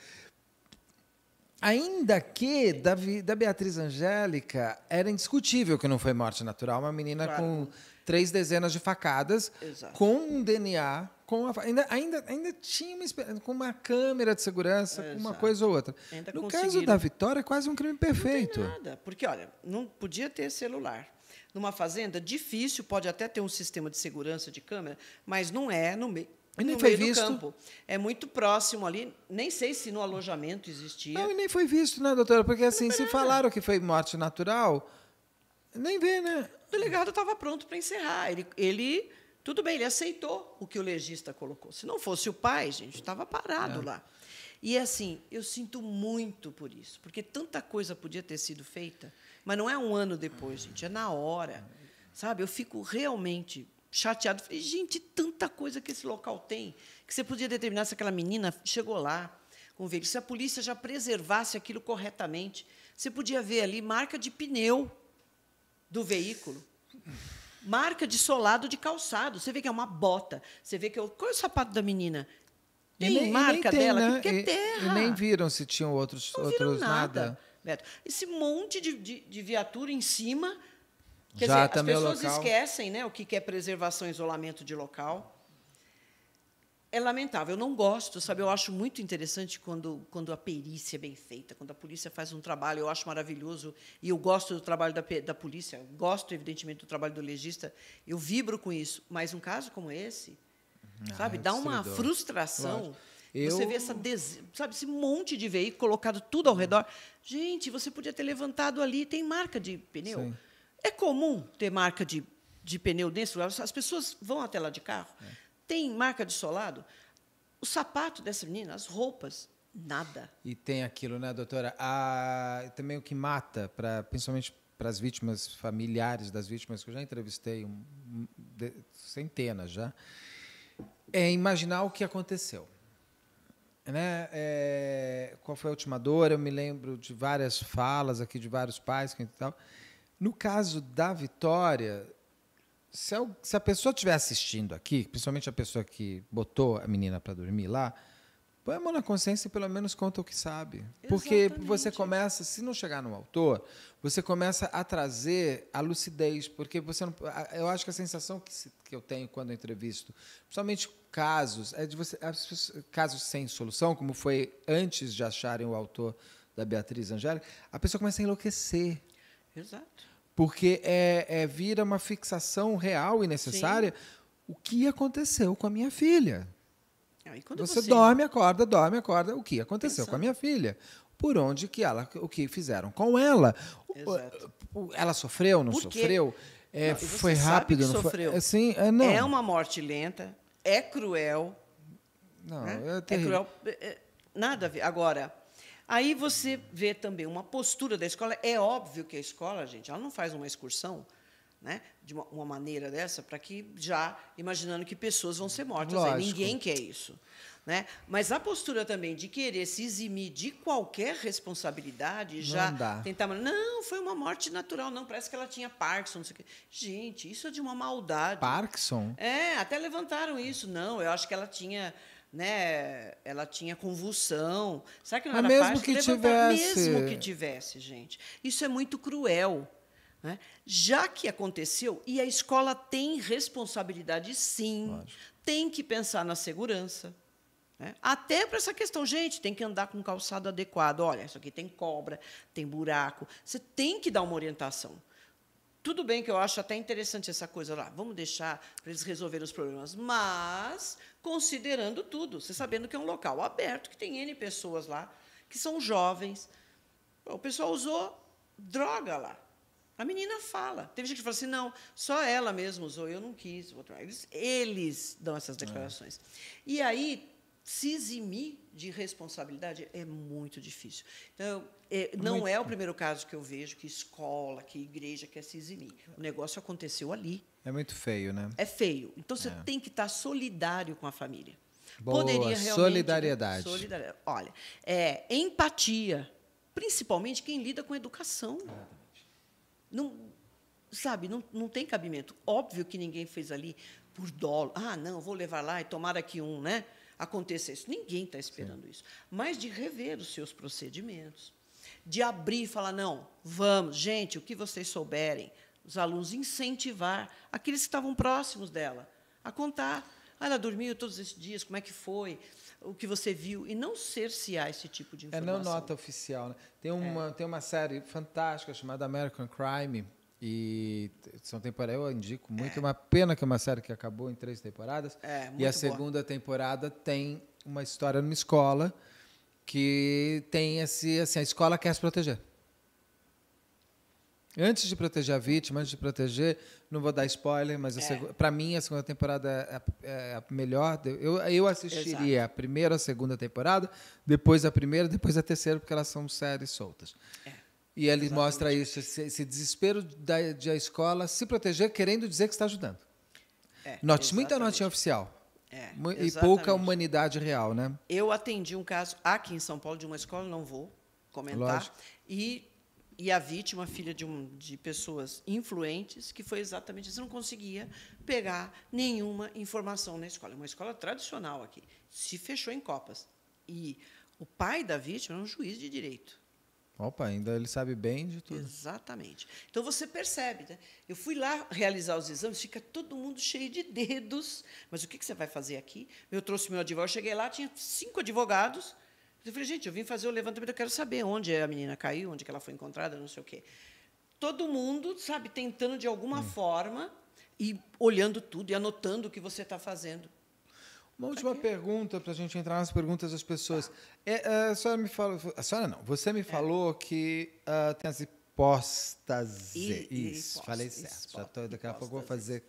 Ainda que da, da Beatriz Angélica era indiscutível que não foi morte natural, uma menina claro. Com três dezenas de facadas, Exato. Com um D N A, com a, ainda, ainda, ainda tinha uma, com uma câmera de segurança, Exato. Uma coisa ou outra. Ainda no caso da Vitória, é quase um crime perfeito. Não tem nada, porque, olha, não podia ter celular. Numa fazenda, difícil, pode até ter um sistema de segurança de câmera, mas não é no meio... E nem no foi visto. Campo. É muito próximo ali, nem sei se no alojamento existia. Não, e nem foi visto, né, doutora? Porque, assim, se falaram que foi morte natural, nem vê, né? O delegado estava pronto para encerrar. Ele, ele, tudo bem, ele aceitou o que o legista colocou. Se não fosse o pai, gente, estava parado é. Lá. E, assim, eu sinto muito por isso, porque tanta coisa podia ter sido feita, mas não é um ano depois, gente, é na hora. Sabe? Eu fico realmente... chateado. Falei, gente, tanta coisa que esse local tem, que você podia determinar se aquela menina chegou lá, com o veículo. Se a polícia já preservasse aquilo corretamente, você podia ver ali marca de pneu do veículo, marca de solado de calçado. Você vê que é uma bota, você vê que é o... Qual é o sapato da menina? Tem nem, marca tem, dela, né? Porque e, é terra. E nem viram se tinham outros, não outros viram nada. nada. Beto, esse monte de, de, de viatura em cima... Quer Já dizer, as pessoas local. Esquecem né, o que é preservação e isolamento de local. é lamentável. Eu não gosto, sabe? Eu acho muito interessante quando, quando a perícia é bem feita, quando a polícia faz um trabalho, eu acho maravilhoso, e eu gosto do trabalho da, da polícia, gosto, evidentemente, do trabalho do legista, eu vibro com isso. Mas um caso como esse, ah, sabe, é dá uma frustração. Claro. Eu... Você vê essa des... sabe, esse monte de veículo colocado tudo ao redor. Gente, você podia ter levantado ali, tem marca de pneu. Sim. É comum ter marca de, de pneu dentro. As pessoas vão até lá de carro. É. Tem marca de solado, o sapato dessa menina, as roupas, nada. E tem aquilo, né, doutora? A, também o que mata, pra, principalmente para as vítimas familiares das vítimas, que eu já entrevistei um, de, centenas já, é imaginar o que aconteceu. Né? É, qual foi a última dor? Eu me lembro de várias falas aqui de vários pais. Que, tal. No caso da Vitória... Se a pessoa estiver assistindo aqui, principalmente a pessoa que botou a menina para dormir lá, põe a mão na consciência e pelo menos conta o que sabe. Exatamente. Porque você começa, se não chegar no autor, você começa a trazer a lucidez, porque você não, eu acho que a sensação que, se, que eu tenho quando eu entrevisto, principalmente casos, é de você, casos sem solução, como foi antes de acharem o autor da Beatriz Angélica, a pessoa começa a enlouquecer. Exato. Porque é, é, vira uma fixação real e necessária. Sim. O que aconteceu com a minha filha. E quando você, você dorme, acorda, dorme, acorda. O que aconteceu Pensando. com a minha filha? Por onde que ela, o que fizeram com ela? Exato. Ela sofreu, não sofreu? É, não, foi rápido, não sofreu. Foi? Assim, é, não. É uma morte lenta, é cruel. Não, né? é, é cruel. Nada a ver. Agora. Aí você vê também uma postura da escola. É óbvio que a escola, gente, ela não faz uma excursão, né, de uma, uma maneira dessa, para que já imaginando que pessoas vão ser mortas. Aí, ninguém quer isso. Né? Mas a postura também de querer se eximir de qualquer responsabilidade, não já dá. tentar... Não, foi uma morte natural, não. Parece que ela tinha Parkinson, não sei o quê. Gente, isso é de uma maldade. Parkinson? É, até levantaram isso. Não, eu acho que ela tinha... Né? Ela tinha convulsão. Será que não era mesmo que tivesse? Mesmo que tivesse, gente. Isso é muito cruel. Né? Já que aconteceu, e a escola tem responsabilidade, sim, Lógico. tem que pensar na segurança. Né? Até para essa questão, gente, tem que andar com um calçado adequado. Olha, isso aqui tem cobra, tem buraco. Você tem que dar uma orientação. Tudo bem que eu acho até interessante essa coisa lá, vamos deixar para eles resolverem os problemas, mas considerando tudo, você sabendo que é um local aberto, que tem N pessoas lá, que são jovens. O pessoal usou droga lá. A menina fala. Teve gente que falou assim, não, só ela mesma usou, eu não quis. Eles, eles dão essas declarações. É. E aí, se eximir de responsabilidade é muito difícil. Então, é, não muito. é o primeiro caso que eu vejo que escola, que igreja quer se eximir. O negócio aconteceu ali. É muito feio, né? É feio. Então, você é. tem que estar solidário com a família. Boa, Poderia realmente, solidariedade. solidariedade. Olha, é, empatia, principalmente quem lida com educação. Não, sabe, não, não tem cabimento. Óbvio que ninguém fez ali por dolo. Ah, não, vou levar lá e tomar aqui um, né? Aconteça isso. Ninguém está esperando Sim. isso. Mas de rever os seus procedimentos, de abrir e falar, não, vamos, gente, o que vocês souberem, os alunos incentivar aqueles que estavam próximos dela a contar. Ah, ela dormiu todos esses dias, como é que foi, o que você viu, e não cercear esse tipo de informação. É não nota oficial. Né? Tem, uma, é. tem uma série fantástica chamada American Crime, e são temporadas, eu indico muito. É uma pena que é uma série que acabou em três temporadas. É, muito e a boa. segunda temporada tem uma história numa escola que tem esse, assim, a escola quer se proteger. Antes de proteger a vítima, antes de proteger, não vou dar spoiler, mas é. para mim a segunda temporada é a melhor. Eu, eu assistiria Exato. a primeira, a segunda temporada, depois a primeira, depois a terceira, porque elas são séries soltas. É. E ele Exatamente. mostra isso, esse, esse desespero da de a escola se proteger, querendo dizer que está ajudando. É, Note, muita notinha oficial. É, e pouca humanidade real, né? Eu atendi um caso aqui em São Paulo de uma escola, não vou comentar, e, e a vítima, filha de, um, de pessoas influentes, que foi exatamente isso, não conseguia pegar nenhuma informação na escola. É uma escola tradicional aqui, se fechou em Copas. E o pai da vítima era um juiz de direito. Opa, ainda ele sabe bem de tudo. Exatamente. Então, você percebe, né? Eu fui lá realizar os exames, fica todo mundo cheio de dedos. Mas o que você vai fazer aqui? Eu trouxe meu advogado, cheguei lá, tinha cinco advogados. Eu falei, gente, eu vim fazer o levantamento, eu quero saber onde a menina caiu, onde que ela foi encontrada, não sei o quê. Todo mundo, sabe, tentando de alguma hum. forma e olhando tudo e anotando o que você está fazendo. Uma última Aqui. pergunta, para a gente entrar nas perguntas das pessoas. Tá. É, a senhora me falou... A senhora não. Você me é. falou que uh, tem as hipóstases. Isso, isso, falei certo. Já tô, daqui a pouco vou fazer,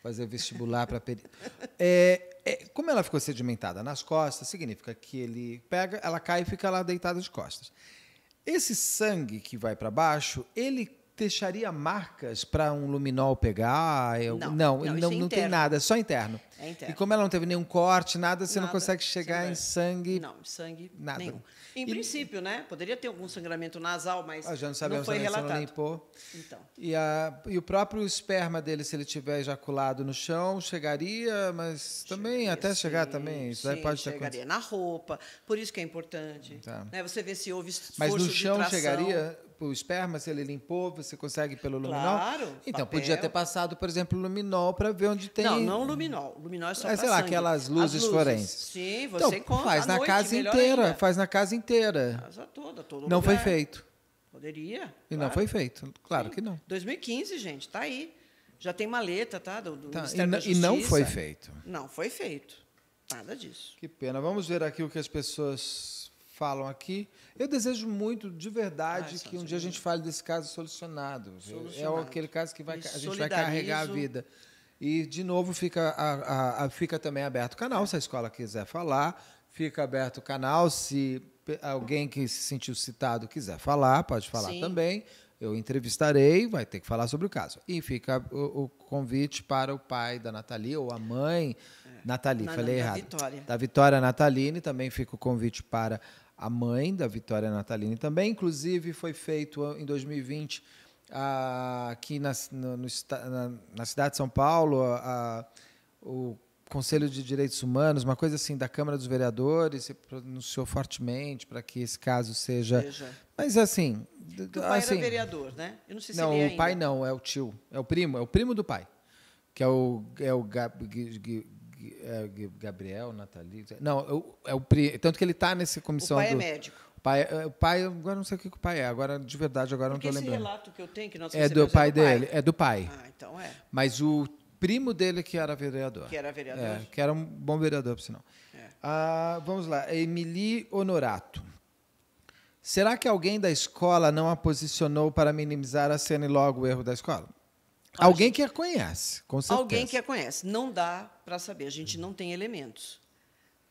fazer vestibular para perito. É, é, como ela ficou sedimentada nas costas, significa que ele pega, ela cai e fica lá deitada de costas. Esse sangue que vai para baixo, ele deixaria marcas para um luminol pegar? Eu, não, não, não, não, é não tem nada, é só interno. É interno. E como ela não teve nenhum corte, nada, você nada, não consegue chegar sangue. em sangue? Não, sangue nada. nenhum. Em e, princípio, né? Poderia ter algum sangramento nasal, mas ah, já não, sabemos, não foi relatado. Não limpou. Então. E, a, e o próprio esperma dele, se ele tiver ejaculado no chão, chegaria, mas também, chegaria, até sim, chegar também, isso sim, aí pode chegaria ter na roupa, por isso que é importante. Tá. Né? Você vê se houve esforço de tração. Mas no chão chegaria... O esperma, se ele limpou, você consegue pelo luminol? Claro. Então, papel. podia ter passado, por exemplo, luminol para ver onde tem... Não, não luminol. Luminol é só é, para sei sangue. Lá, aquelas luzes, luzes. forenses. Sim, você então, encontra faz na noite, casa inteira. Ainda. Faz na casa inteira. Casa toda, todo Não lugar. foi feito. Poderia. E claro. não foi feito. Claro Sim. que não. dois mil e quinze, gente, está aí. Já tem maleta, tá? Do, do tá. Ministério e, da Justiça. E não foi feito. Não foi feito. Nada disso. Que pena. Vamos ver aqui o que as pessoas... falam aqui. Eu desejo muito, de verdade, ah, que um dia a gente fale desse caso solucionado. solucionado. É aquele caso que vai, a gente vai carregar a vida. E, de novo, fica, a, a, a, fica também aberto o canal, se a escola quiser falar. Fica aberto o canal, se alguém que se sentiu citado quiser falar, pode falar Sim. também. Eu entrevistarei, vai ter que falar sobre o caso. E fica o, o convite para o pai da Natalini, ou a mãe é. Natalini, Na, falei da errado. Vitória. Da Vitória Natalini, também fica o convite para... a mãe da Vitória Natalini também, inclusive, foi feito em dois mil e vinte aqui na, no, na cidade de São Paulo, a, o Conselho de Direitos Humanos, uma coisa assim, da Câmara dos Vereadores, se pronunciou fortemente para que esse caso seja... seja. Mas, assim... Porque o pai assim, era vereador, né? Eu não sei se Não, ele é o ainda. pai não, é o tio, é o primo, é o primo do pai, que é o, é o Gab, Gabriel Natalini. Não, é o pri, tanto que ele está nessa comissão. O pai do, é médico. O pai, o pai, agora não sei o que o pai é. Agora, de verdade, agora Porque não estou lembrando. Esse relato que eu tenho que nós é do pai é do dele, pai. é do pai. Ah, então é. Mas o primo dele que era vereador. Que era vereador. É, que era um bom vereador, por sinal. É. Ah, vamos lá, Emily Honorato. Será que alguém da escola não a posicionou para minimizar a cena e logo o erro da escola? Alguém gente, que a conhece, com certeza. Alguém que a conhece. Não dá para saber. A gente não tem elementos,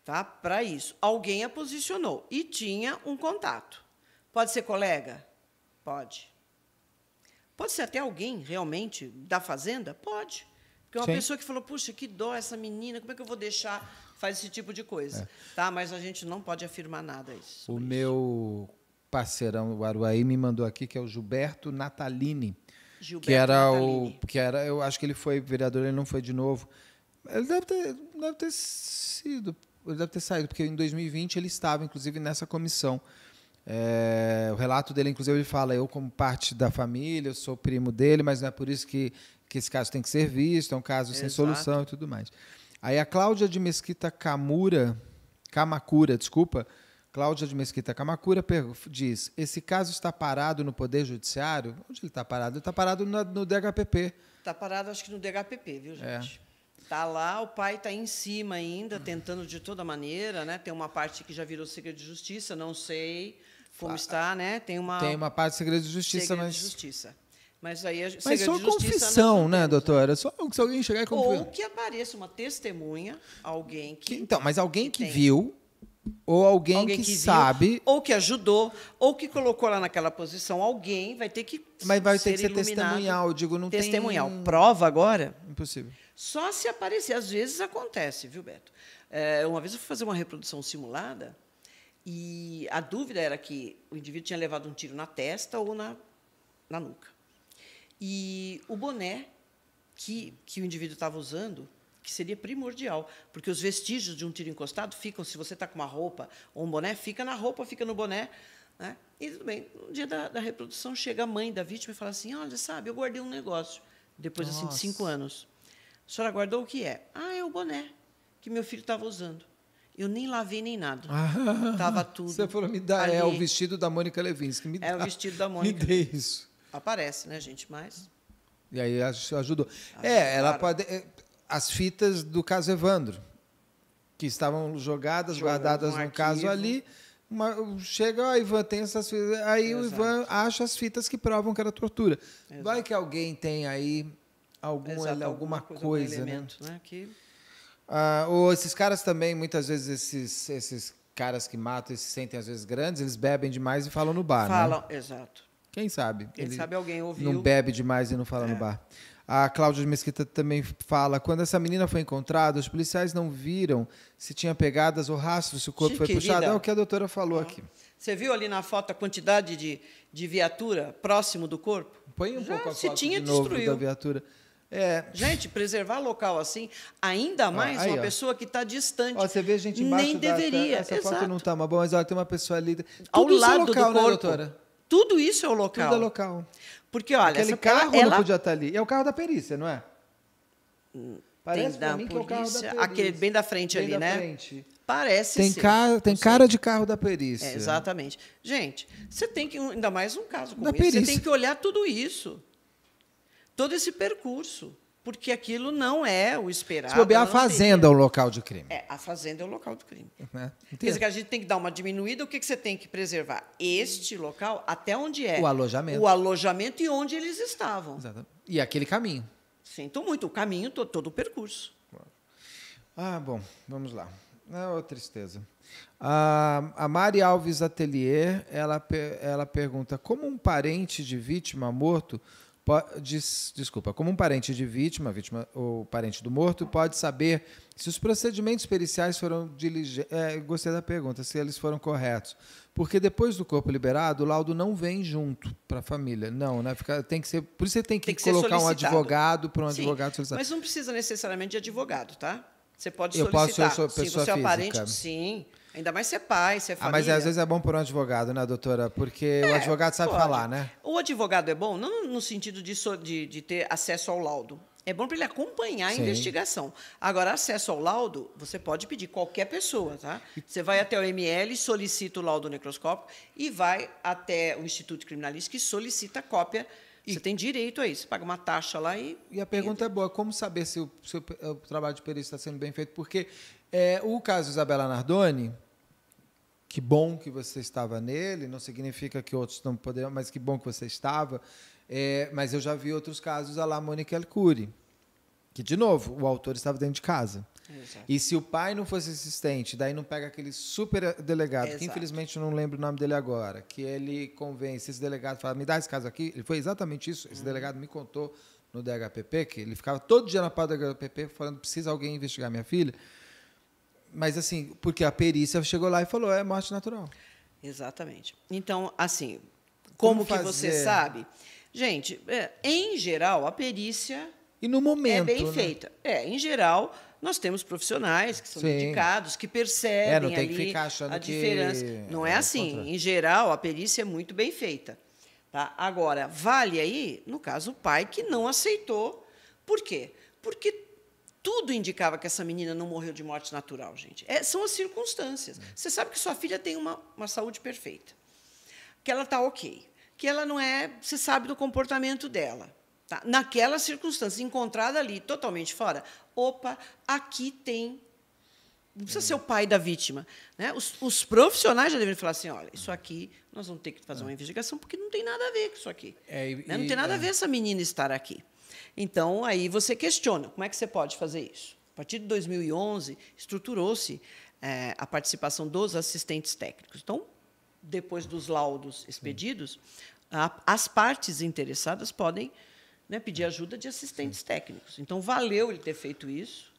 tá, para isso. Alguém a posicionou e tinha um contato. Pode ser colega? Pode. Pode ser até alguém, realmente, da fazenda? Pode. Porque uma Sim. pessoa que falou, puxa, que dó essa menina, como é que eu vou deixar? Faz esse tipo de coisa. É. Tá? Mas a gente não pode afirmar nada isso. O meu parceirão, o Aruaí, me mandou aqui, que é o Gilberto Natalini. Gilberto que era Natalini. o que era eu acho que ele foi vereador, ele não foi de novo, ele deve ter deve ter sido ele deve ter saído, porque em dois mil e vinte ele estava inclusive nessa comissão. É, o relato dele, inclusive, ele fala, eu como parte da família, eu sou primo dele, mas não é por isso que que esse caso tem que ser visto, é um caso Exato. sem solução e tudo mais. Aí a Cláudia de Mesquita Camura Camacura desculpa Cláudia de Mesquita Camacura diz, esse caso está parado no Poder Judiciário? Onde ele está parado? Ele está parado no, no D H P P. Está parado, acho que no D H P P, viu, gente? Está é. lá, o pai está em cima ainda, tentando de toda maneira, né? Tem uma parte que já virou segredo de justiça, não sei como ah, está, né? Tem uma, tem uma parte de segredo de justiça, segredo mas... de justiça. Mas aí a Mas só de justiça, confissão, né, doutora? Só se alguém chegar e confirmar. Ou que apareça uma testemunha, alguém que... que então, mas alguém que, que viu... Ou alguém, alguém que, que sabe... Viu, ou que ajudou, ou que colocou lá naquela posição. Alguém vai ter que Mas vai ser ter que ser iluminado. testemunhal, digo, não testemunhal. tem... Testemunhal. Prova agora? Impossível. Só se aparecer. Às vezes acontece, viu, Beto? É, uma vez eu fui fazer uma reprodução simulada e a dúvida era que o indivíduo tinha levado um tiro na testa ou na, na nuca. E o boné que, que o indivíduo estava usando... que seria primordial, porque os vestígios de um tiro encostado ficam, se você está com uma roupa ou um boné, fica na roupa, fica no boné, Né? E tudo bem, no dia da, da reprodução, chega a mãe da vítima e fala assim, olha, sabe, eu guardei um negócio, depois assim, de cinco anos. A senhora guardou o que é? Ah, é o boné que meu filho estava usando. Eu nem lavei nem nada. Ah, tava tudo. Você falou, me dá, ali. É o vestido da Mônica Levinsky. Me dá, é o vestido da Mônica. Me dê isso. Aparece, né, gente? Mas. E aí ajudou. Acho é, ela claro. Pode. As fitas do caso Evandro, que estavam jogadas, Jogando guardadas um no arquivo. Caso ali. Uma, chega, ah, Ivan tem essas fitas. Aí Exato. O Ivan acha as fitas que provam que era tortura. Exato. Vai que alguém tem aí algum, Exato, alguma coisa. coisa algum elemento, né? Né? Que... Ah, ou esses caras também, muitas vezes, esses, esses caras que matam e se sentem, às vezes, grandes, eles bebem demais e falam no bar. Falam, né? Exato. Quem sabe? Quem sabe alguém ouviu. Não bebe demais e não fala é. no bar. A Cláudia de Mesquita também fala, quando essa menina foi encontrada, os policiais não viram se tinha pegadas ou rastros, se o corpo Sim, foi querida. puxado. É o que a doutora falou ah. aqui. Você viu ali na foto a quantidade de, de viatura próximo do corpo? Põe um Já pouco a se foto tinha, de novo destruiu. da viatura. É. Gente, preservar local assim, ainda mais ah, aí, uma ó. pessoa que está distante. Ó, você vê gente embaixo Nem da, deveria. Essa Exato. foto não está mais boa, mas olha, tem uma pessoa ali. Ao Tudo lado local, do corpo. Né, doutora? Tudo isso é o local. Tudo é local. Porque, olha, Aquele essa carro ela, não ela... podia estar ali. É o carro da perícia, não é? Hum, Parece para mim polícia, que é o carro da perícia. Aquele bem da frente bem ali, da né? Frente. Parece tem ser. Cara, tem cara sei. de carro da perícia. É, exatamente. Gente, você tem que, ainda mais um caso como da esse, perícia. Você tem que olhar tudo isso. Todo esse percurso, porque aquilo não é o esperado. Se bobear, a fazenda é o local de crime. É, a fazenda é o local do crime. É, quer dizer que a gente tem que dar uma diminuída. O que, que você tem que preservar? Este local, até onde é. O alojamento. O alojamento e onde eles estavam. Exatamente. E aquele caminho. Sinto muito, o caminho, todo, todo o percurso. Ah, bom, vamos lá. Não, tristeza. A, a Mari Alves Atelier, ela, ela pergunta, como um parente de vítima morto... Des, desculpa, como um parente de vítima, vítima ou parente do morto, pode saber se os procedimentos periciais foram diligentes. É, gostei da pergunta, se eles foram corretos. Porque depois do corpo liberado, o laudo não vem junto para a família. Não, né? Fica, tem que ser, por isso você tem que, tem que colocar um advogado para um Sim, advogado solicitar. Mas não precisa necessariamente de advogado, tá? Você pode solicitar. Eu posso, eu sou pessoa Sim, você é parente, Sim. Ainda mais se é pai, se é família. Ah, mas às vezes é bom para um advogado, né, doutora? Porque é, o advogado sabe pode. falar, né? O advogado é bom, não no sentido de, so, de, de ter acesso ao laudo. É bom para ele acompanhar a Sim. investigação. Agora, acesso ao laudo, você pode pedir qualquer pessoa, tá? Você vai até o I M L, solicita o laudo necroscópico e vai até o Instituto Criminalista, que solicita a cópia. E você tem direito a isso. Você paga uma taxa lá e... E a pergunta entra. é boa. Como saber se o, se o trabalho de perícia está sendo bem feito? Porque é, o caso Isabela Nardoni... Que bom que você estava nele, não significa que outros não poderiam, mas que bom que você estava. É, mas eu já vi outros casos, a lá Mônica Alcuri, que, de novo, o autor estava dentro de casa. Exato. E se o pai não fosse assistente, daí não pega aquele super delegado, Exato. que infelizmente eu não lembro o nome dele agora, que ele convence esse delegado, fala, me dá esse caso aqui. Ele foi exatamente isso, esse hum. delegado me contou no D H P P, que ele ficava todo dia na porta do D H P P falando, precisa alguém investigar minha filha. Mas, assim, porque a perícia chegou lá e falou, é morte natural. Exatamente. Então, assim, como, como que você sabe? Gente, é, em geral, a perícia e no momento, é bem né? feita. É, em geral, nós temos profissionais que são Sim. dedicados, que percebem é, não tem ali que ficar achando a diferença. Que... Não é assim. Contra... Em geral, a perícia é muito bem feita. Tá? Agora, vale aí, no caso, o pai que não aceitou. Por quê? Porque tudo indicava que essa menina não morreu de morte natural, gente. É, são as circunstâncias. Você sabe que sua filha tem uma, uma saúde perfeita, que ela está ok, que ela não é... Você sabe do comportamento dela. Tá? Naquelas circunstâncias, encontrada ali, totalmente fora, opa, aqui tem... Não precisa ser o pai da vítima. Né? Os, os profissionais já deveriam falar assim, olha, isso aqui nós vamos ter que fazer uma investigação porque não tem nada a ver com isso aqui. É, e, né? Não tem nada é. a ver essa menina estar aqui. Então, aí você questiona, como é que você pode fazer isso? A partir de dois mil e onze, estruturou-se é, a participação dos assistentes técnicos. Então, depois dos laudos expedidos, a, as partes interessadas podem né, pedir ajuda de assistentes Sim. técnicos. Então, valeu ele ter feito isso,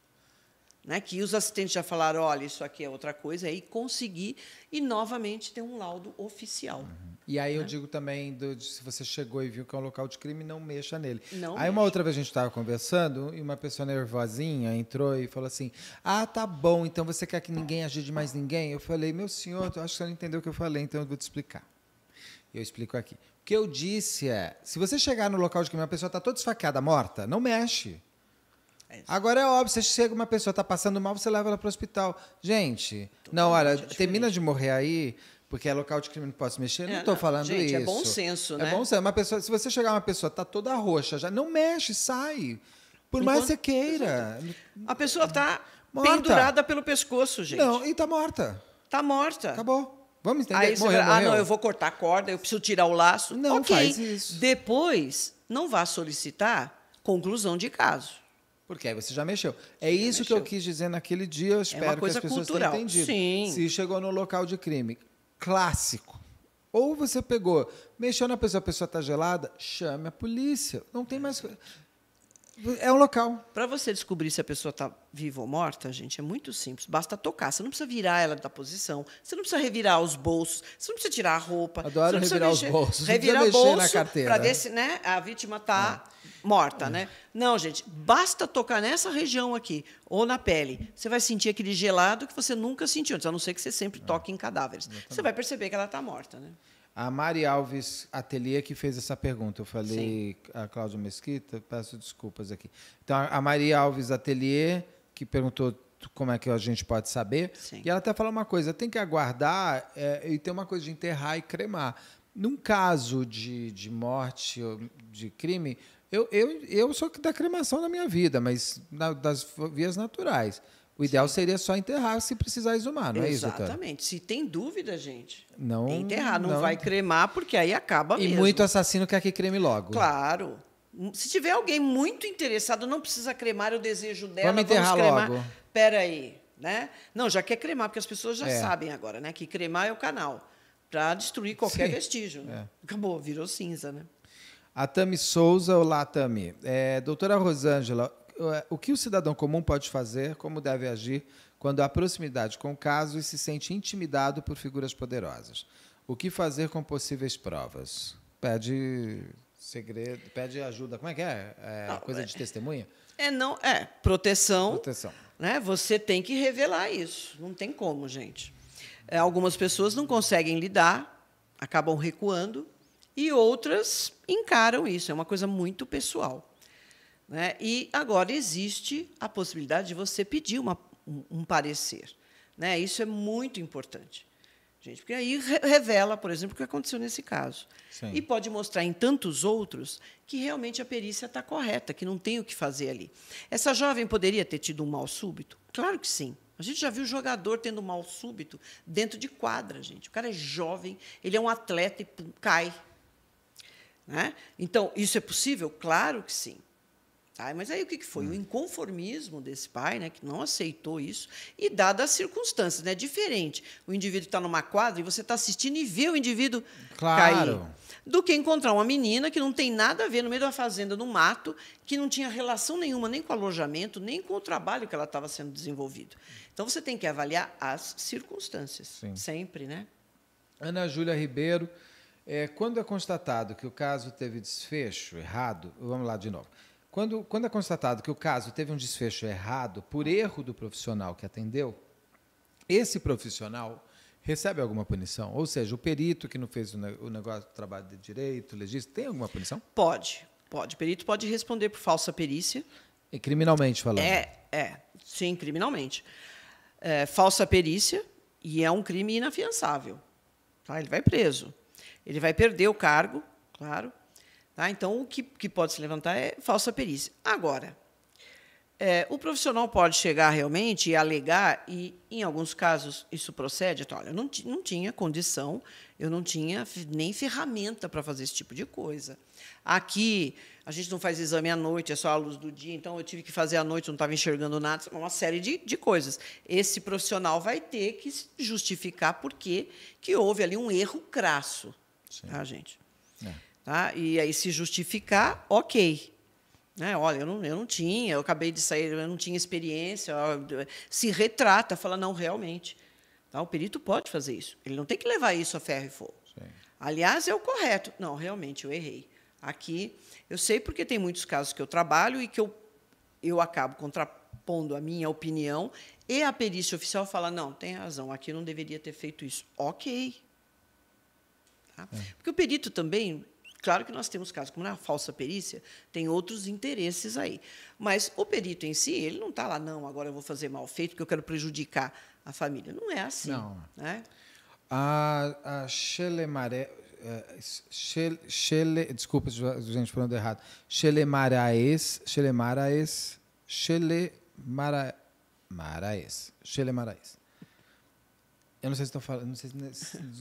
né, que os assistentes já falaram, olha, isso aqui é outra coisa, aí conseguir e, novamente, ter um laudo oficial. Uhum. E aí eu digo também, do, de, se você chegou e viu que é um local de crime, não mexa nele. Não aí mexe. Uma outra vez a gente estava conversando e uma pessoa nervosinha entrou e falou assim, ah, tá bom, então você quer que ninguém ajude mais ninguém? Eu falei, meu senhor, acho que você não entendeu o que eu falei, então eu vou te explicar. Eu explico aqui. O que eu disse é, se você chegar no local de crime, uma pessoa está toda esfaqueada, morta, não mexe. É Agora é óbvio, você chega, uma pessoa está passando mal, você leva ela para o hospital. Gente, Totalmente não, olha, diferente. termina de morrer aí, porque é local de crime, não posso mexer, não estou é, falando gente, isso. Gente, é bom senso, né? É bom senso. Uma pessoa, se você chegar, uma pessoa está toda roxa, já não mexe, sai. Por mais que você queira. A pessoa está pendurada pelo pescoço, gente. Não, e está morta. Está morta. Acabou. Vamos entender. Aí você morreu, fala, morreu. Ah, não, eu vou cortar a corda, eu preciso tirar o laço. Não, okay. faz isso. Depois, não vá solicitar conclusão de caso. Porque aí você já mexeu. É já isso mexeu. que eu quis dizer naquele dia, eu espero é uma coisa que as pessoas cultural. tenham entendido. Sim. Se chegou no local de crime, clássico. Ou você pegou, mexeu na pessoa, a pessoa está gelada, chame a polícia. Não tem mais... É um local. Para você descobrir se a pessoa está viva ou morta, gente, é muito simples. Basta tocar. Você não precisa virar ela da posição. Você não precisa revirar os bolsos. Você não precisa tirar a roupa. Adoro revirar mexer, os bolsos. Revirar o bolso para ver se né, a vítima está é. morta. É. né? Não, gente, basta tocar nessa região aqui ou na pele. Você vai sentir aquele gelado que você nunca sentiu antes, a não ser que você sempre é. toque em cadáveres. Você vai perceber que ela está morta, né? A Mari Alves Atelier que fez essa pergunta. Eu falei Sim. a Cláudia Mesquita, peço desculpas aqui. Então, a Mari Alves Atelier, que perguntou como é que a gente pode saber. Sim. E ela até falou uma coisa, tem que aguardar, é, e tem uma coisa de enterrar e cremar. Num caso de, de morte, de crime, eu, eu, eu sou da cremação na minha vida, mas na, das vias naturais. O ideal Sim. seria só enterrar se precisar exumar, não é isso, doutora? Exatamente. Se tem dúvida, gente, não, enterrar. Não, não vai cremar, porque aí acaba e mesmo. E muito assassino quer que creme logo. Claro. Se tiver alguém muito interessado, não precisa cremar, eu desejo dela, vamos enterrar vamos cremar. logo. Espera aí. Né? Não, já quer cremar, porque as pessoas já é. sabem agora né, que cremar é o canal, para destruir qualquer Sim. vestígio. Né? É. Acabou, virou cinza. Né? A Tami Souza, olá, Tami. É, doutora Rosângela, o que o cidadão comum pode fazer, como deve agir, quando há proximidade com o caso e se sente intimidado por figuras poderosas? O que fazer com possíveis provas? Pede segredo, pede ajuda. Como é que é? é não, coisa é, de testemunha? É, não, é proteção. Proteção. Né? Você tem que revelar isso. Não tem como, gente. É, algumas pessoas não conseguem lidar, acabam recuando, e outras encaram isso. É uma coisa muito pessoal. Né? E agora existe a possibilidade de você pedir uma, um, um parecer. Né? Isso é muito importante, gente, porque aí re revela, por exemplo, o que aconteceu nesse caso. Sim. E pode mostrar em tantos outros que realmente a perícia está correta, que não tem o que fazer ali. Essa jovem poderia ter tido um mal súbito? Claro que sim. A gente já viu jogador tendo mal súbito dentro de quadra, gente. O cara é jovem, ele é um atleta e cai. Né? Então, isso é possível? Claro que sim. Ah, mas aí o que foi? O inconformismo desse pai, né, que não aceitou isso, e dadas as circunstâncias, né, diferente. O indivíduo está numa quadra e você está assistindo e vê o indivíduo claro. cair. Do que encontrar uma menina que não tem nada a ver no meio da fazenda, no mato, que não tinha relação nenhuma nem com o alojamento, nem com o trabalho que ela estava sendo desenvolvido. Então, você tem que avaliar as circunstâncias, Sim. sempre. Né? Ana Júlia Ribeiro, é, quando é constatado que o caso teve desfecho errado, vamos lá de novo. Quando, quando é constatado que o caso teve um desfecho errado por erro do profissional que atendeu, esse profissional recebe alguma punição? Ou seja, o perito que não fez o negócio do trabalho de direito, legista, tem alguma punição? Pode, pode. O perito pode responder por falsa perícia. E criminalmente falando? É, é sim, criminalmente. É, falsa perícia e é um crime inafiançável. Tá? Ele vai preso. Ele vai perder o cargo, claro. Tá? Então, o que, que pode se levantar é falsa perícia. Agora, é, o profissional pode chegar realmente e alegar, e, em alguns casos, isso procede. Então, olha, eu não, não tinha condição, eu não tinha nem ferramenta para fazer esse tipo de coisa. Aqui, a gente não faz exame à noite, é só a luz do dia, então eu tive que fazer à noite, não estava enxergando nada, uma série de, de coisas. Esse profissional vai ter que justificar por que houve ali um erro crasso. Sim. Tá, gente? É. Tá? E aí, se justificar, ok. Né? Olha, eu não, eu não tinha, eu acabei de sair, eu não tinha experiência. Se retrata, fala, não, realmente. Tá? O perito pode fazer isso. Ele não tem que levar isso a ferro e fogo. Sim. Aliás, é o correto. Não, realmente, eu errei. Aqui, eu sei porque tem muitos casos que eu trabalho e que eu, eu acabo contrapondo a minha opinião e a perícia oficial fala, não, tem razão, aqui eu não deveria ter feito isso. Ok. Tá? É. Porque o perito também, claro que nós temos casos como na falsa perícia, tem outros interesses aí. Mas o perito em si, ele não está lá, não, agora eu vou fazer mal feito porque eu quero prejudicar a família. Não é assim. Não. Né? A, a Xelemaré... Chele, Chele, desculpa, gente, falando errado. Xelemaraes, Xelemaraes, Xelemaraes, Maraes, Xelemaraes. Eu não sei se estou falando, não sei,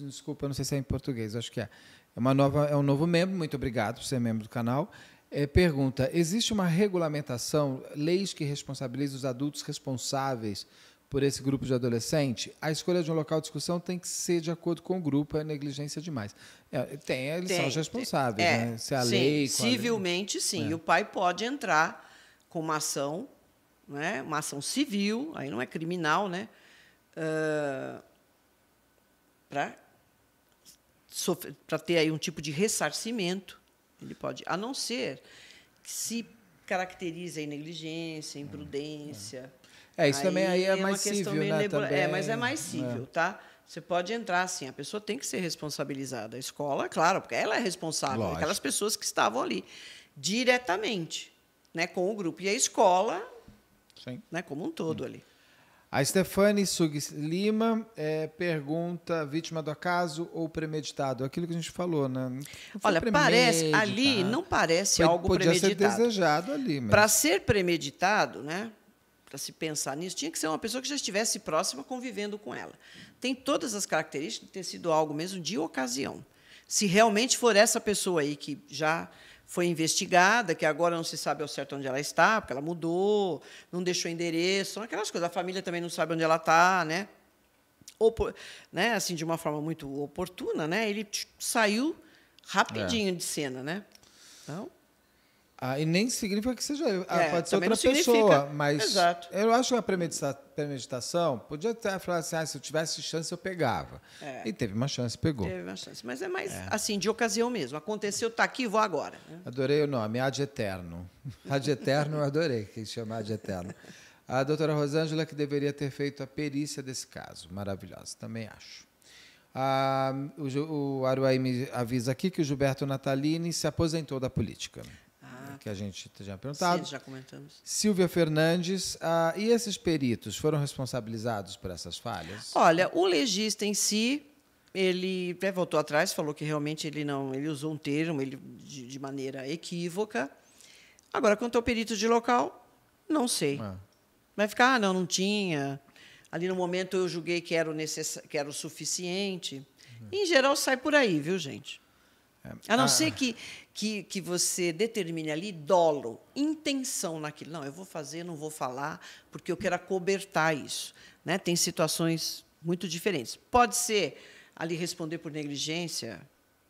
desculpa, eu não sei se é em português, acho que é. É uma nova, é um novo membro, muito obrigado por ser membro do canal. É, pergunta: existe uma regulamentação, leis que responsabilizam os adultos responsáveis por esse grupo de adolescente? A escolha de um local de discussão tem que ser de acordo com o grupo, é negligência demais. É, tem, eles tem, são os responsáveis, tem, é, né? Se a sim, lei, civilmente, a lei, sim. É. E o pai pode entrar com uma ação, né? Uma ação civil, aí não é criminal, né? Uh, para para ter aí um tipo de ressarcimento, ele pode, a não ser que se caracterize em negligência, imprudência. É. É, isso aí também aí é, é mais cível, né? Lebra... Também... É, mas é mais cível, é. Tá? Você pode entrar assim, a pessoa tem que ser responsabilizada. A escola, claro, porque ela é responsável. Lógico. Aquelas pessoas que estavam ali diretamente, né, com o grupo. E a escola, sim, né, como um todo, sim, ali. A Stefane Sugis Lima é, pergunta: vítima do acaso ou premeditado? Aquilo que a gente falou, né? Não, olha, parece ali, não parece foi, algo podia premeditado. Podia ser desejado ali. Mas... Para ser premeditado, né? Para se pensar nisso, tinha que ser uma pessoa que já estivesse próxima, convivendo com ela. Tem todas as características de ter sido algo mesmo de ocasião. Se realmente for essa pessoa aí que já foi investigada, que agora não se sabe ao certo onde ela está, porque ela mudou, não deixou endereço, são aquelas coisas. A família também não sabe onde ela está, né? Ou, né? Assim, de uma forma muito oportuna, né? Ele saiu rapidinho é. de cena, né? Então, Ah, e nem significa que seja ele. Ah, é, pode ser outra pessoa, mas exato. Eu acho que a premedita premeditação podia até falar assim, ah, se eu tivesse chance, eu pegava. É. E teve uma chance, pegou. Teve uma chance, mas é mais é. assim, de ocasião mesmo. Aconteceu, tá aqui, vou agora. Adorei o nome, Ad Eterno. Ad Eterno, eu adorei que chamar de Eterno. A doutora Rosângela, que deveria ter feito a perícia desse caso. Maravilhosa, também acho. Ah, o, o Aruaí me avisa aqui que o Gilberto Natalini se aposentou da política. Que a gente tinha perguntado. Sim, já comentamos. Silvia Fernandes, ah, e esses peritos foram responsabilizados por essas falhas? Olha, o legista em si, ele voltou atrás, falou que realmente ele não, ele usou um termo ele, de, de maneira equívoca. Agora, quanto ao perito de local, não sei. Ah. Vai ficar, ah, não, não tinha. Ali no momento eu julguei que era o, necess... que era o suficiente. Uhum. Em geral, sai por aí, viu, gente? A não ah. ser que, que, que você determine ali dolo, intenção naquilo. Não, eu vou fazer, não vou falar, porque eu quero acobertar isso. Né? Tem situações muito diferentes. Pode ser ali responder por negligência,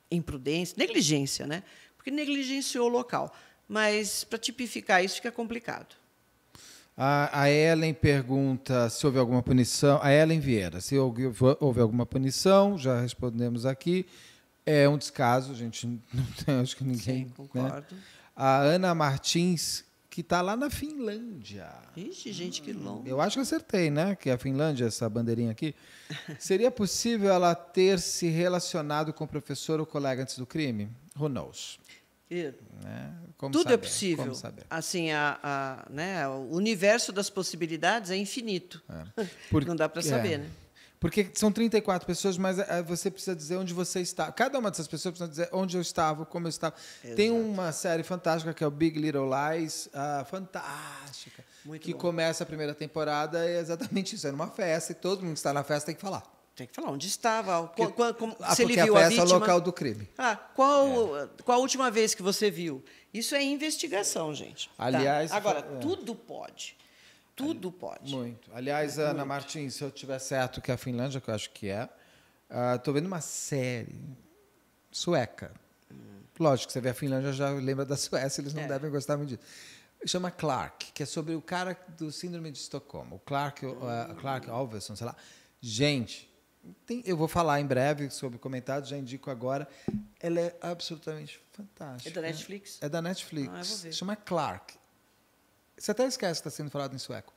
imprudência, negligência, né? Porque negligenciou o local. Mas, para tipificar isso, fica complicado. A, a Ellen pergunta se houve alguma punição. A Ellen Vieira, se houve, houve alguma punição, já respondemos aqui. É um descaso, gente, não tem, acho que ninguém... Sim, concordo. Né? A Ana Martins, que está lá na Finlândia. Ixi, gente, que longe. Eu acho que acertei, né? Que a Finlândia, essa bandeirinha aqui. Seria possível ela ter se relacionado com o professor ou colega antes do crime? Who knows? E, né? Como tudo saber? É possível. Como saber? Assim, a, a, né? O universo das possibilidades é infinito. É. Por, não dá para saber, é. né? Porque são trinta e quatro pessoas, mas você precisa dizer onde você está. Cada uma dessas pessoas precisa dizer onde eu estava, como eu estava. Exato. Tem uma série fantástica que é o Big Little Lies, ah, fantástica, muito que bom. Começa a primeira temporada e é exatamente isso. É numa festa e todo mundo que está na festa tem que falar. Tem que falar onde estava, porque, qual, qual, ah, se ele viu a, a vítima. Porque a festa é o local do crime. Ah, qual, é. qual a última vez que você viu? Isso é investigação, gente. Aliás... Tá. Agora, é. tudo pode. Tudo pode. Muito. Aliás, Ana Muito. Martins, se eu tiver certo que é a Finlândia, que eu acho que é, estou uh, vendo uma série sueca. Hum. Lógico, você vê a Finlândia, já lembra da Suécia, eles não é. devem gostar muito disso. Chama Clark, que é sobre o cara do Síndrome de Estocolmo, o Clark, hum. uh, Clark Alveson, sei lá. Gente, tem, eu vou falar em breve sobre o comentário, já indico agora. Ela é absolutamente fantástica. É da Netflix? É da Netflix. Ah, eu vou ver. Chama Clark. Você até esquece que está sendo falado em sueco.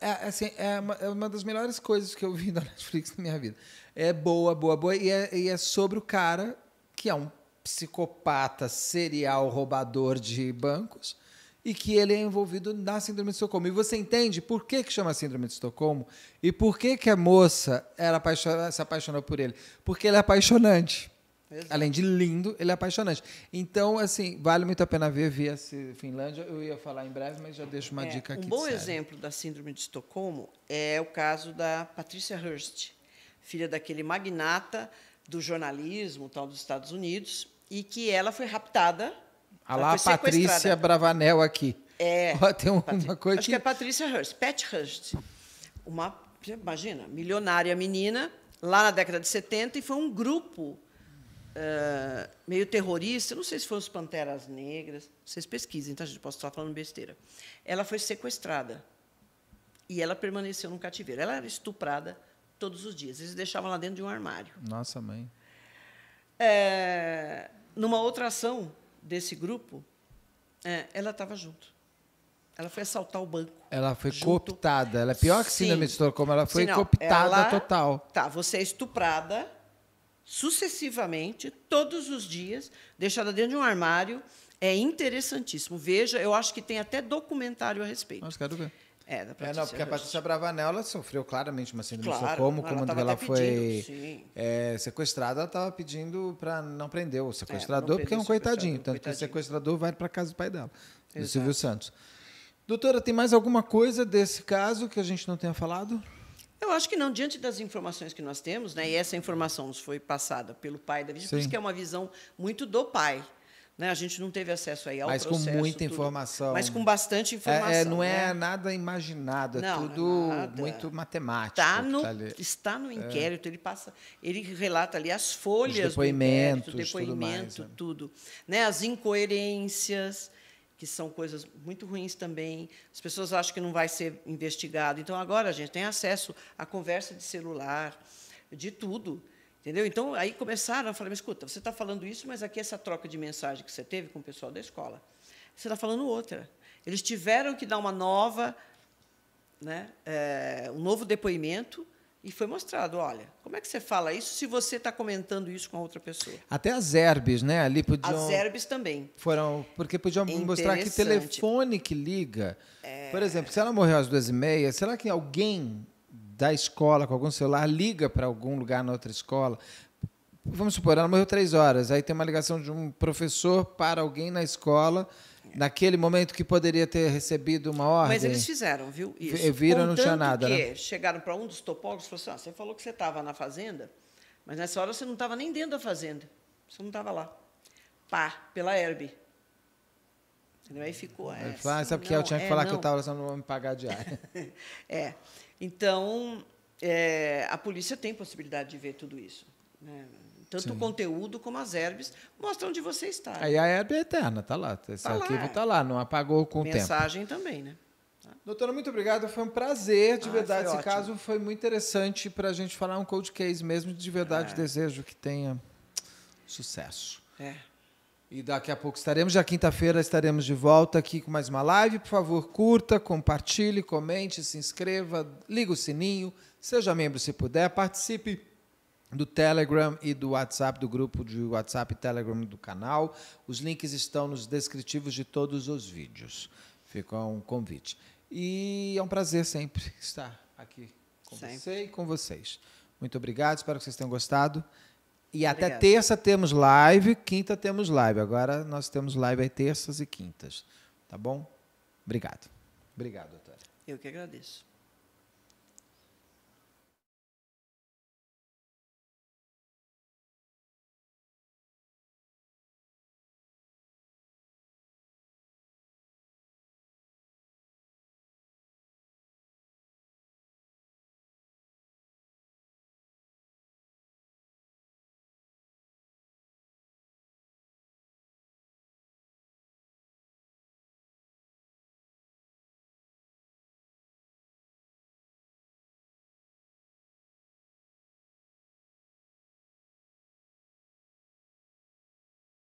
É, assim, é, uma, é uma das melhores coisas que eu vi na Netflix na minha vida. É boa, boa, boa. E é, e é sobre o cara que é um psicopata serial roubador de bancos e que ele é envolvido na Síndrome de Estocolmo. E você entende por que, que chama Síndrome de Estocolmo e por que, que a moça era apaixonada, se apaixonou por ele. Porque ele é apaixonante. Exato. Além de lindo, ele é apaixonante. Então, assim, vale muito a pena ver via Finlândia. Eu ia falar em breve, mas já deixo uma é, dica aqui. Um bom exemplo da Síndrome de Estocolmo é o caso da Patricia Hearst, filha daquele magnata do jornalismo tal dos Estados Unidos, e que ela foi raptada. Ah lá, a Patrícia Bravanel aqui. É. Oh, tem uma Patri... coisa Acho que... que é Patricia Hearst, Pat Hearst. Uma, imagina, milionária menina, lá na década de setenta, e foi um grupo Uh, meio terrorista, não sei se foram os Panteras Negras, vocês pesquisem, tá, gente? Posso estar falando besteira. Ela foi sequestrada e ela permaneceu num cativeiro. Ela era estuprada todos os dias. Eles deixavam lá dentro de um armário. Nossa, mãe. É, numa outra ação desse grupo, é, ela estava junto. Ela foi assaltar o banco. Ela foi junto. cooptada. Ela é pior que Síndrome de Estocolmo. Ela foi Sim, cooptada ela, total. Tá, você é estuprada sucessivamente, todos os dias, deixada dentro de um armário. É interessantíssimo. Veja, eu acho que tem até documentário a respeito. Nossa, quero ver. É, da Patrícia é, não, porque a Patrícia Bravanel, ela sofreu claramente uma síndrome claro, de Estocolmo, quando ela, ela foi é, sequestrada, ela estava pedindo para não prender o sequestrador, é, porque é um coitadinho, tanto coitadinho. que o sequestrador vai para a casa do pai dela, do Exato. Silvio Santos. Doutora, tem mais alguma coisa desse caso que a gente não tenha falado? Eu acho que não, diante das informações que nós temos, né, e essa informação nos foi passada pelo pai da vítima, por isso que é uma visão muito do pai. Né? A gente não teve acesso aí ao mas processo. Mas com muita tudo, informação. Mas com bastante informação. É, é, não é né? nada imaginado, é não, tudo não é nada. muito matemático. Tá no, tá está no inquérito, é. ele, passa, ele relata ali as folhas Os depoimentos, do inquérito, depoimento, tudo. Mais, tudo. Né? Né? As incoerências, que são coisas muito ruins também. As pessoas acham que não vai ser investigado. Então, agora, a gente tem acesso à conversa de celular, de tudo. Entendeu? Então, aí começaram a falar, mas, escuta, você está falando isso, mas aqui essa troca de mensagem que você teve com o pessoal da escola, você está falando outra. Eles tiveram que dar uma nova, né, é, um novo depoimento, e foi mostrado, olha, como é que você fala isso se você está comentando isso com a outra pessoa? Até as herbes, né? Ali podiam, as herbes também. Foram, porque podiam mostrar que telefone que liga. É... Por exemplo, se ela morreu às duas e meia, será que alguém da escola, com algum celular, liga para algum lugar na outra escola? Vamos supor, ela morreu três horas, aí tem uma ligação de um professor para alguém na escola... Naquele momento que poderia ter recebido uma ordem. Mas eles fizeram, viu? Isso. Viram, não tinha nada. Que né? Chegaram para um dos topólogos e falaram assim, ah, você falou que você estava na fazenda, mas nessa hora você não estava nem dentro da fazenda. Você não estava lá. Pá, pela herbe. Entendeu? Aí ficou essa. Fala, sabe que eu tinha que é, falar não. que eu estava só não vou me pagar diária. é. Então, é, a polícia tem possibilidade de ver tudo isso. Né? Tanto Sim. o conteúdo como as herbes mostram onde você está. Aí a herbe é eterna, está lá. Esse tá arquivo está lá, não apagou com Mensagem o tempo. Mensagem também, né? Tá. Doutora, muito obrigado. Foi um prazer, de ah, verdade. Esse ótimo. caso foi muito interessante para a gente falar um cold case mesmo. De verdade, é. desejo que tenha sucesso. É. E daqui a pouco estaremos, já quinta-feira estaremos de volta aqui com mais uma live. Por favor, curta, compartilhe, comente, se inscreva, liga o sininho, seja membro se puder, participe do Telegram e do WhatsApp, do grupo de WhatsApp e Telegram do canal. Os links estão nos descritivos de todos os vídeos. Fica um convite. E é um prazer sempre estar aqui com sempre. você e com vocês. Muito obrigado, espero que vocês tenham gostado. E Obrigada. até terça temos live, quinta temos live. Agora nós temos live aí terças e quintas. Tá bom? Obrigado. Obrigado, doutora. Eu que agradeço.